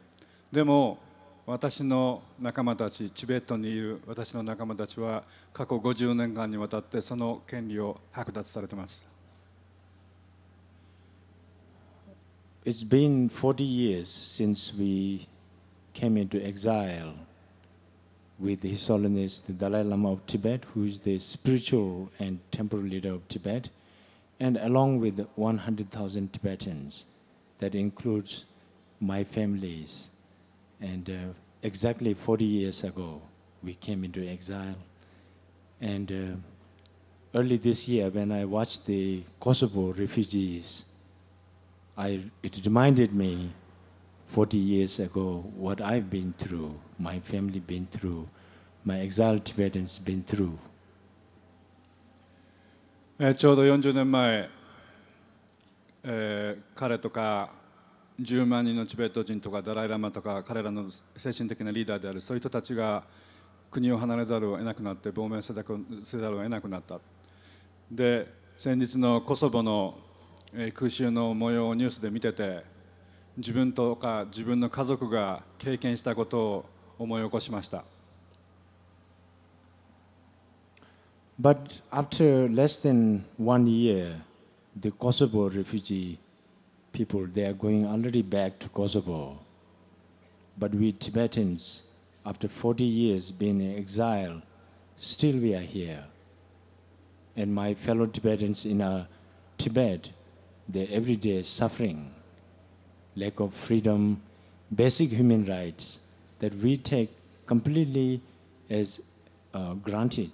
でも私の仲間たち、チベットにいる私の仲間たちは過去50年間にわたってその権利を剥奪されています。It's been 40 years since we came into exile with His Holiness the Dalai Lama of Tibet, who is the spiritual and temporal leader of Tibet, and along with 100,000 Tibetans. That includes my families. And exactly 40 years ago, we came into exile. And early this year, when I watched the Kosovo refugees, it reminded me 40 years ago, what I've been through, my family been through, my exiled Tibetans been through. ちょうど40年前、彼とか10万人のチベット人とかダライラマとか彼らの精神的なリーダーであるそういう人たちが国を離れざるを得なくなって亡命せざるを得なくなった。で、先日のコソボの空襲の模様をニュースで見てて。自分とか自分の家族が経験したことを思い起こしました。But after less than 1 year, the Kosovo refugee people, they are going already back to Kosovo. But we Tibetans, after 40 years being in exile, still we are here. And my fellow Tibetans in Tibet, they're every day suffering. Lack of freedom, basic human rights that we take completely as granted.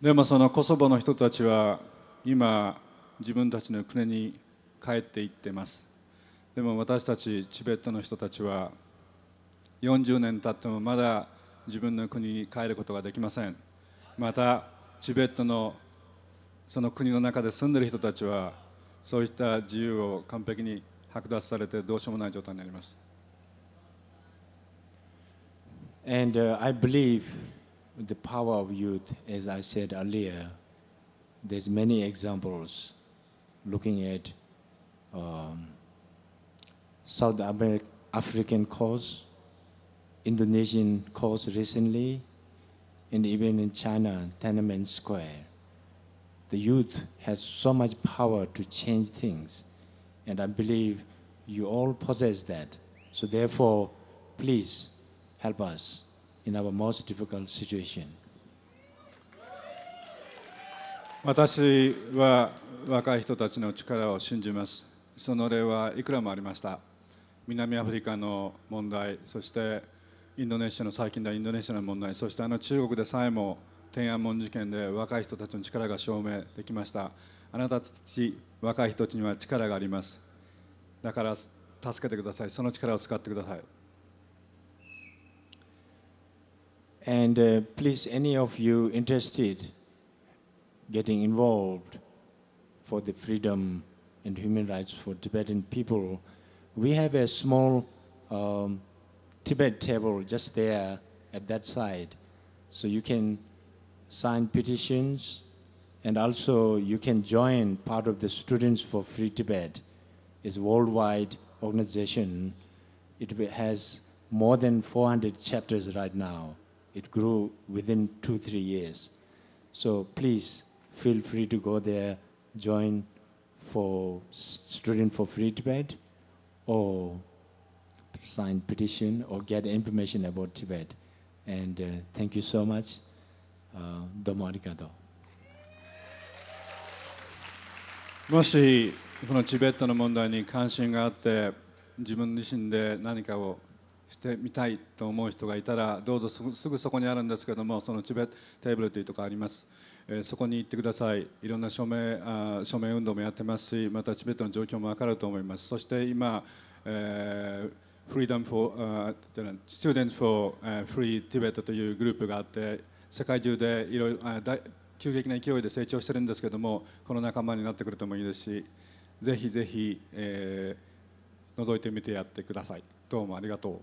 でもそのコソボの人たちは今自分たちの国に帰っていってます。でも私たちチベットの人たちは40年経ってもまだ自分の国に帰ることができません。またチベットのその国の中で住んでいる人たちはそういった自由を完璧に剥奪されてどうしようもない状態になります。And I believe the power of youth, as I said earlier, there's many examples looking at South African cause, Indonesian cause recently, and even in China, Tiananmen Square. The youth has so much power to change things, and I believe you all possess that. So therefore, please help us in our most difficult situation. 私は若い人たちの力を信じます。その例はいくらもありました。南アフリカの問題、そしてインドネシアの最近ではインドネシアの問題、そしてあの中国でさえも天安門事件で若い人たちの力が証明できました。あなたたち若い人たちには力があります。だから助けてください。その力を使ってください。And please, any of you interested getting involved for the freedom and human rights for Tibetan people, we have a small Tibet table just there at that side. So you can sign petitions, and also you can join part of the Students for Free Tibet. It's a worldwide organization. It has more than 400 chapters right now. It grew within 2-3 years. So please feel free to go there, join for Student for Free Tibet, or sign petition, or get information about Tibet. And thank you so much. Domo arigato. もしこのチベットの問題に関心があって、自分自身で何かをしてみたいと思う人がいたら、どうぞすぐそこにあるんですけども、そのチベットテーブルというところあります。そこに行ってください。いろんな署名運動もやってますし、またチベットの状況も分かると思います。そして今、Freedom for Students for Free Tibet というグループがあって、世界中でいろいろ急激な勢いで成長してるんですけども、この仲間になってくるともいいですし、ぜひぜひ、覗いてみてやってください。どうもありがとう。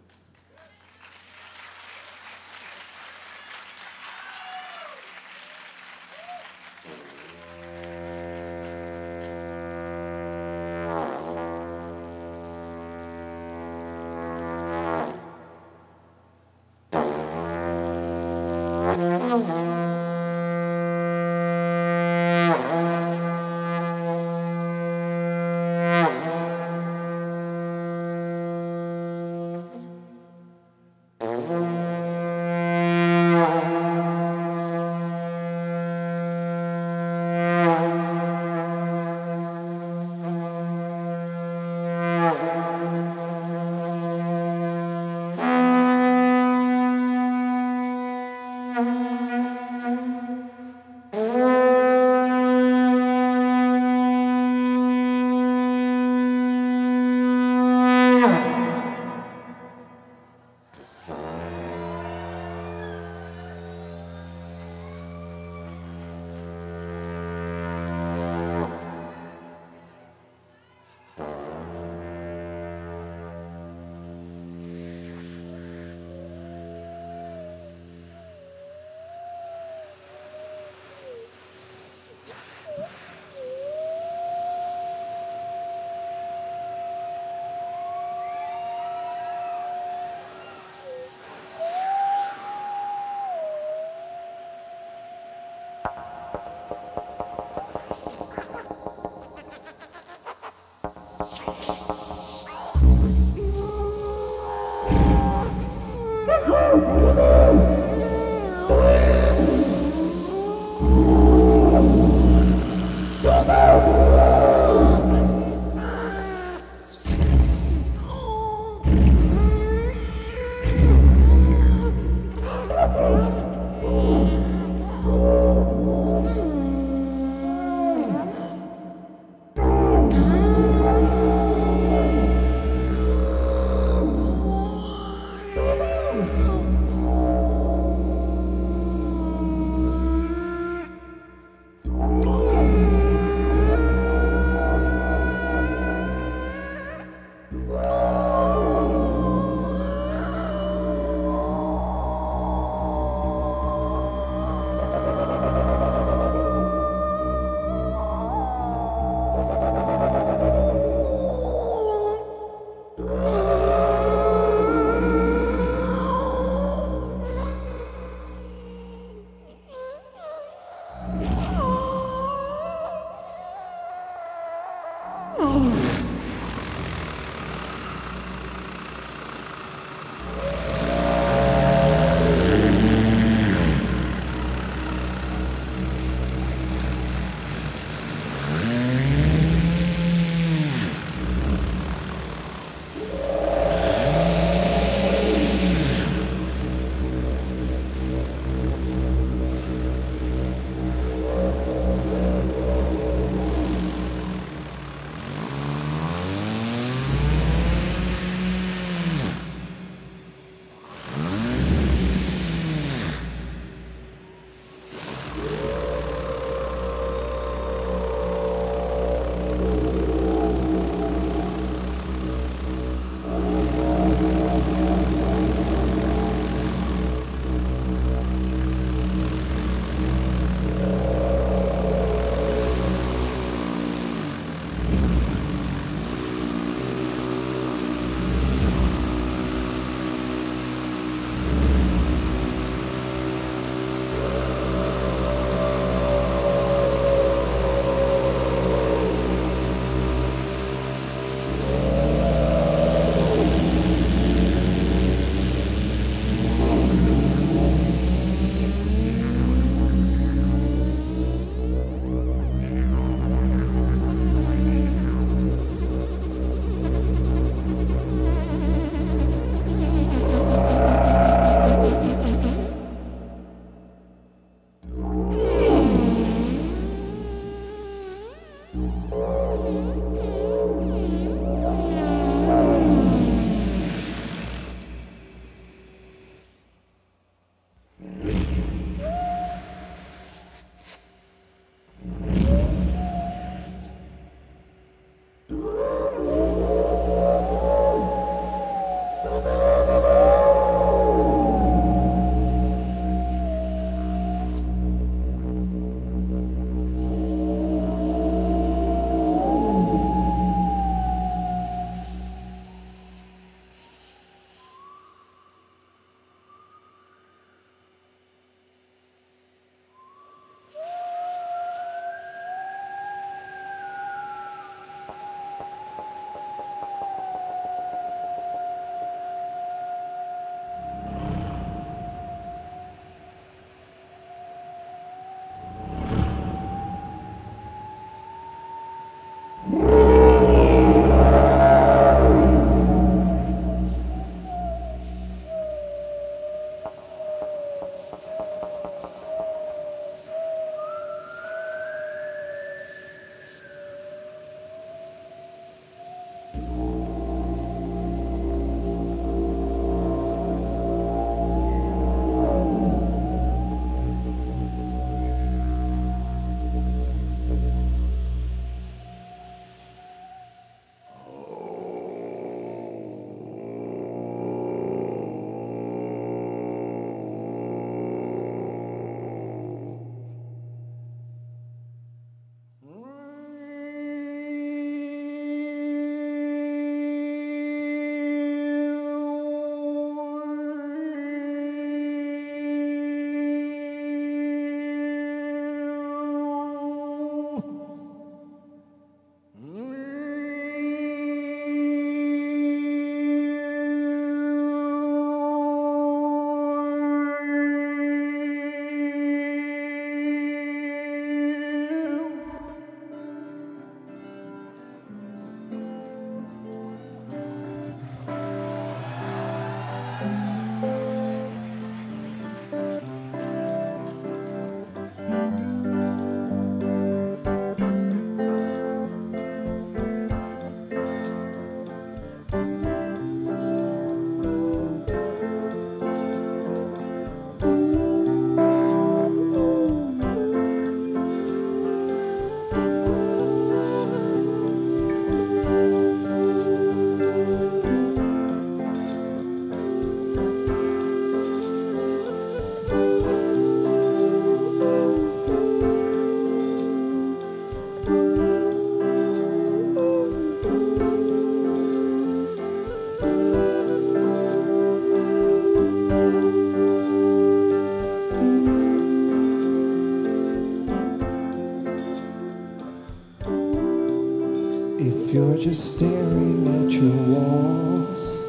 just staring at your walls,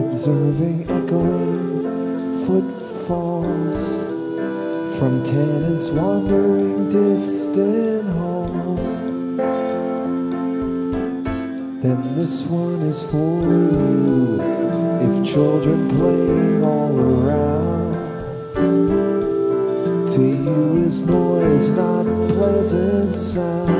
observing echoing footfalls from tenants wandering distant halls. Then this one is for you, if children playing all around, to you is noise, not pleasant sound.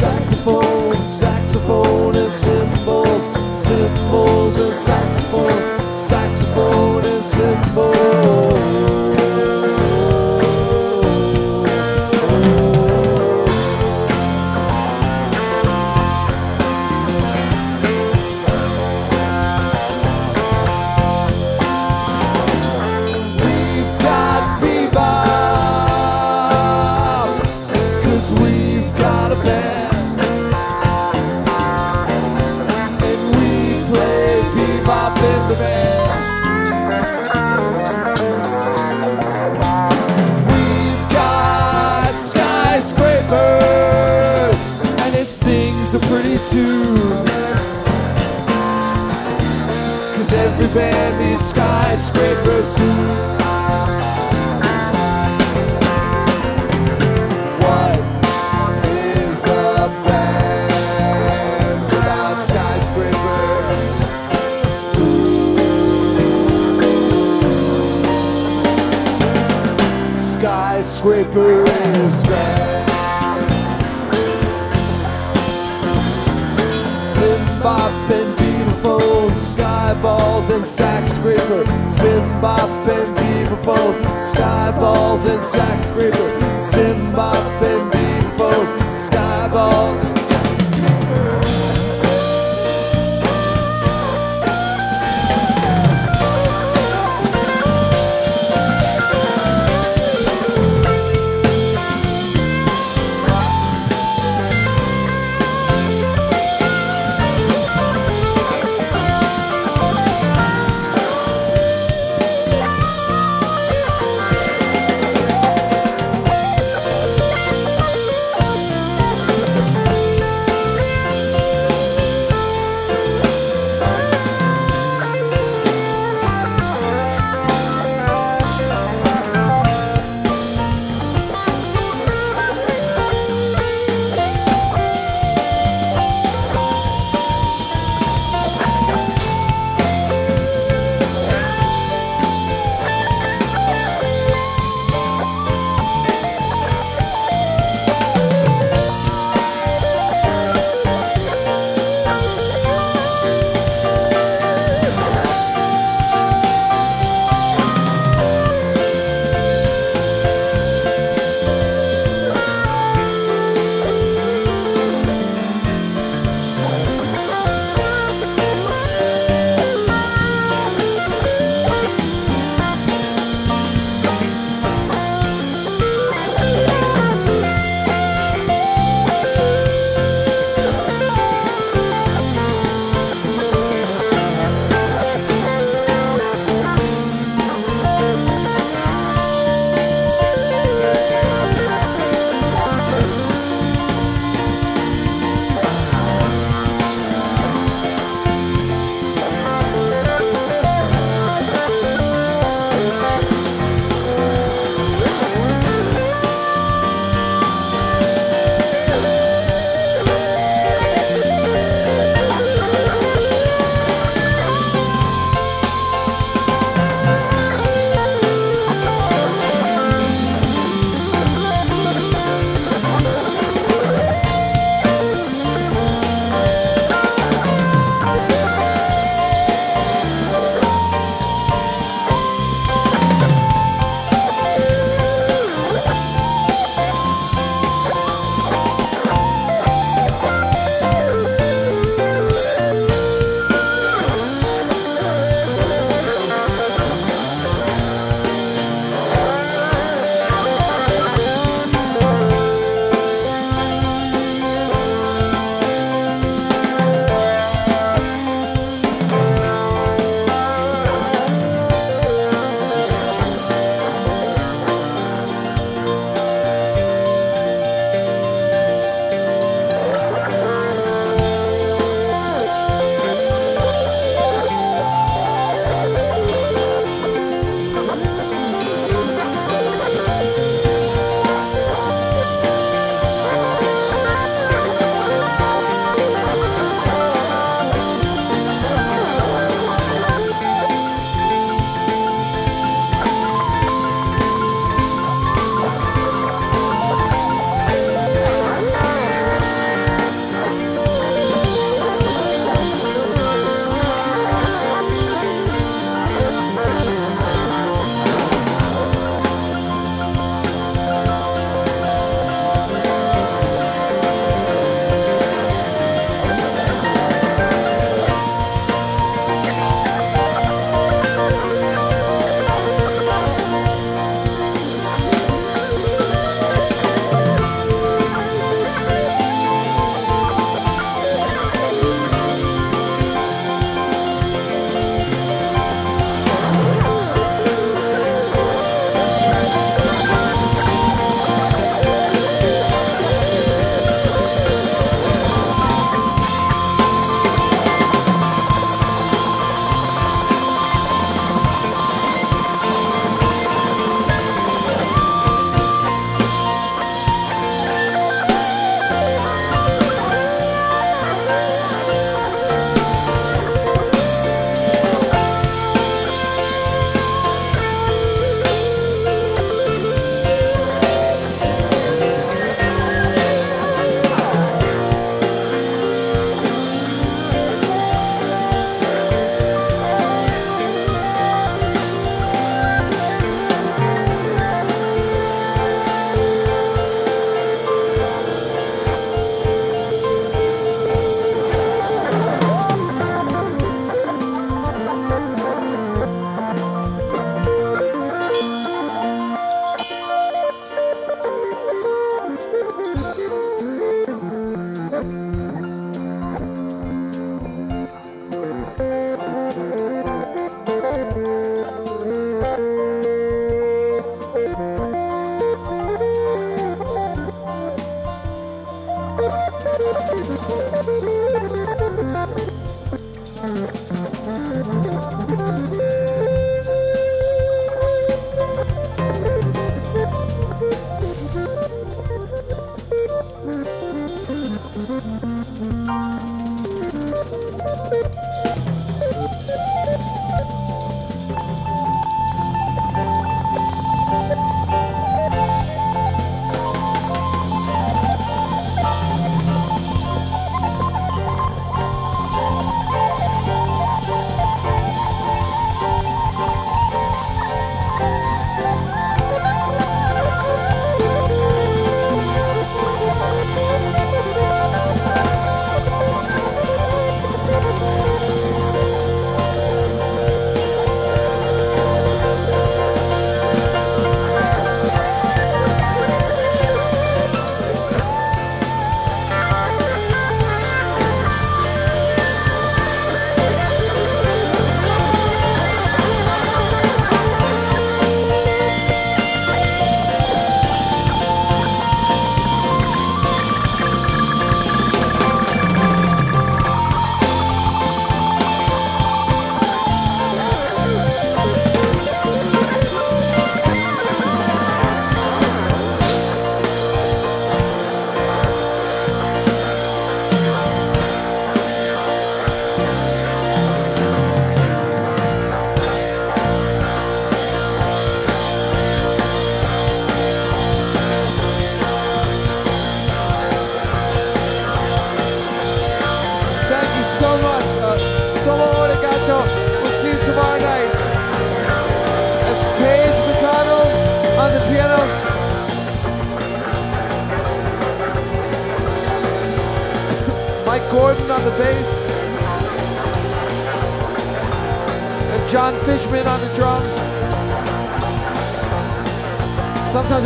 saxophone, saxophone and cymbals, cymbals and saxophone, saxophone and cymbals. Cause every band needs skyscrapers soon. What is a band without skyscrapers? Ooh. Skyscraper is bad. Zimbop and beaverphone, sky balls and sax scraper. Zimbop and beaverphone, sky balls and sax scraper. Zimbop and beaverphone, sky balls and sax scraper.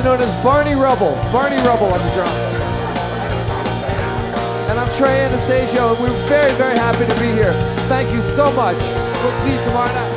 Known as Barney Rubble on the drum. And I'm Trey Anastasio, and we're very, very happy to be here. Thank you so much. We'll see you tomorrow night.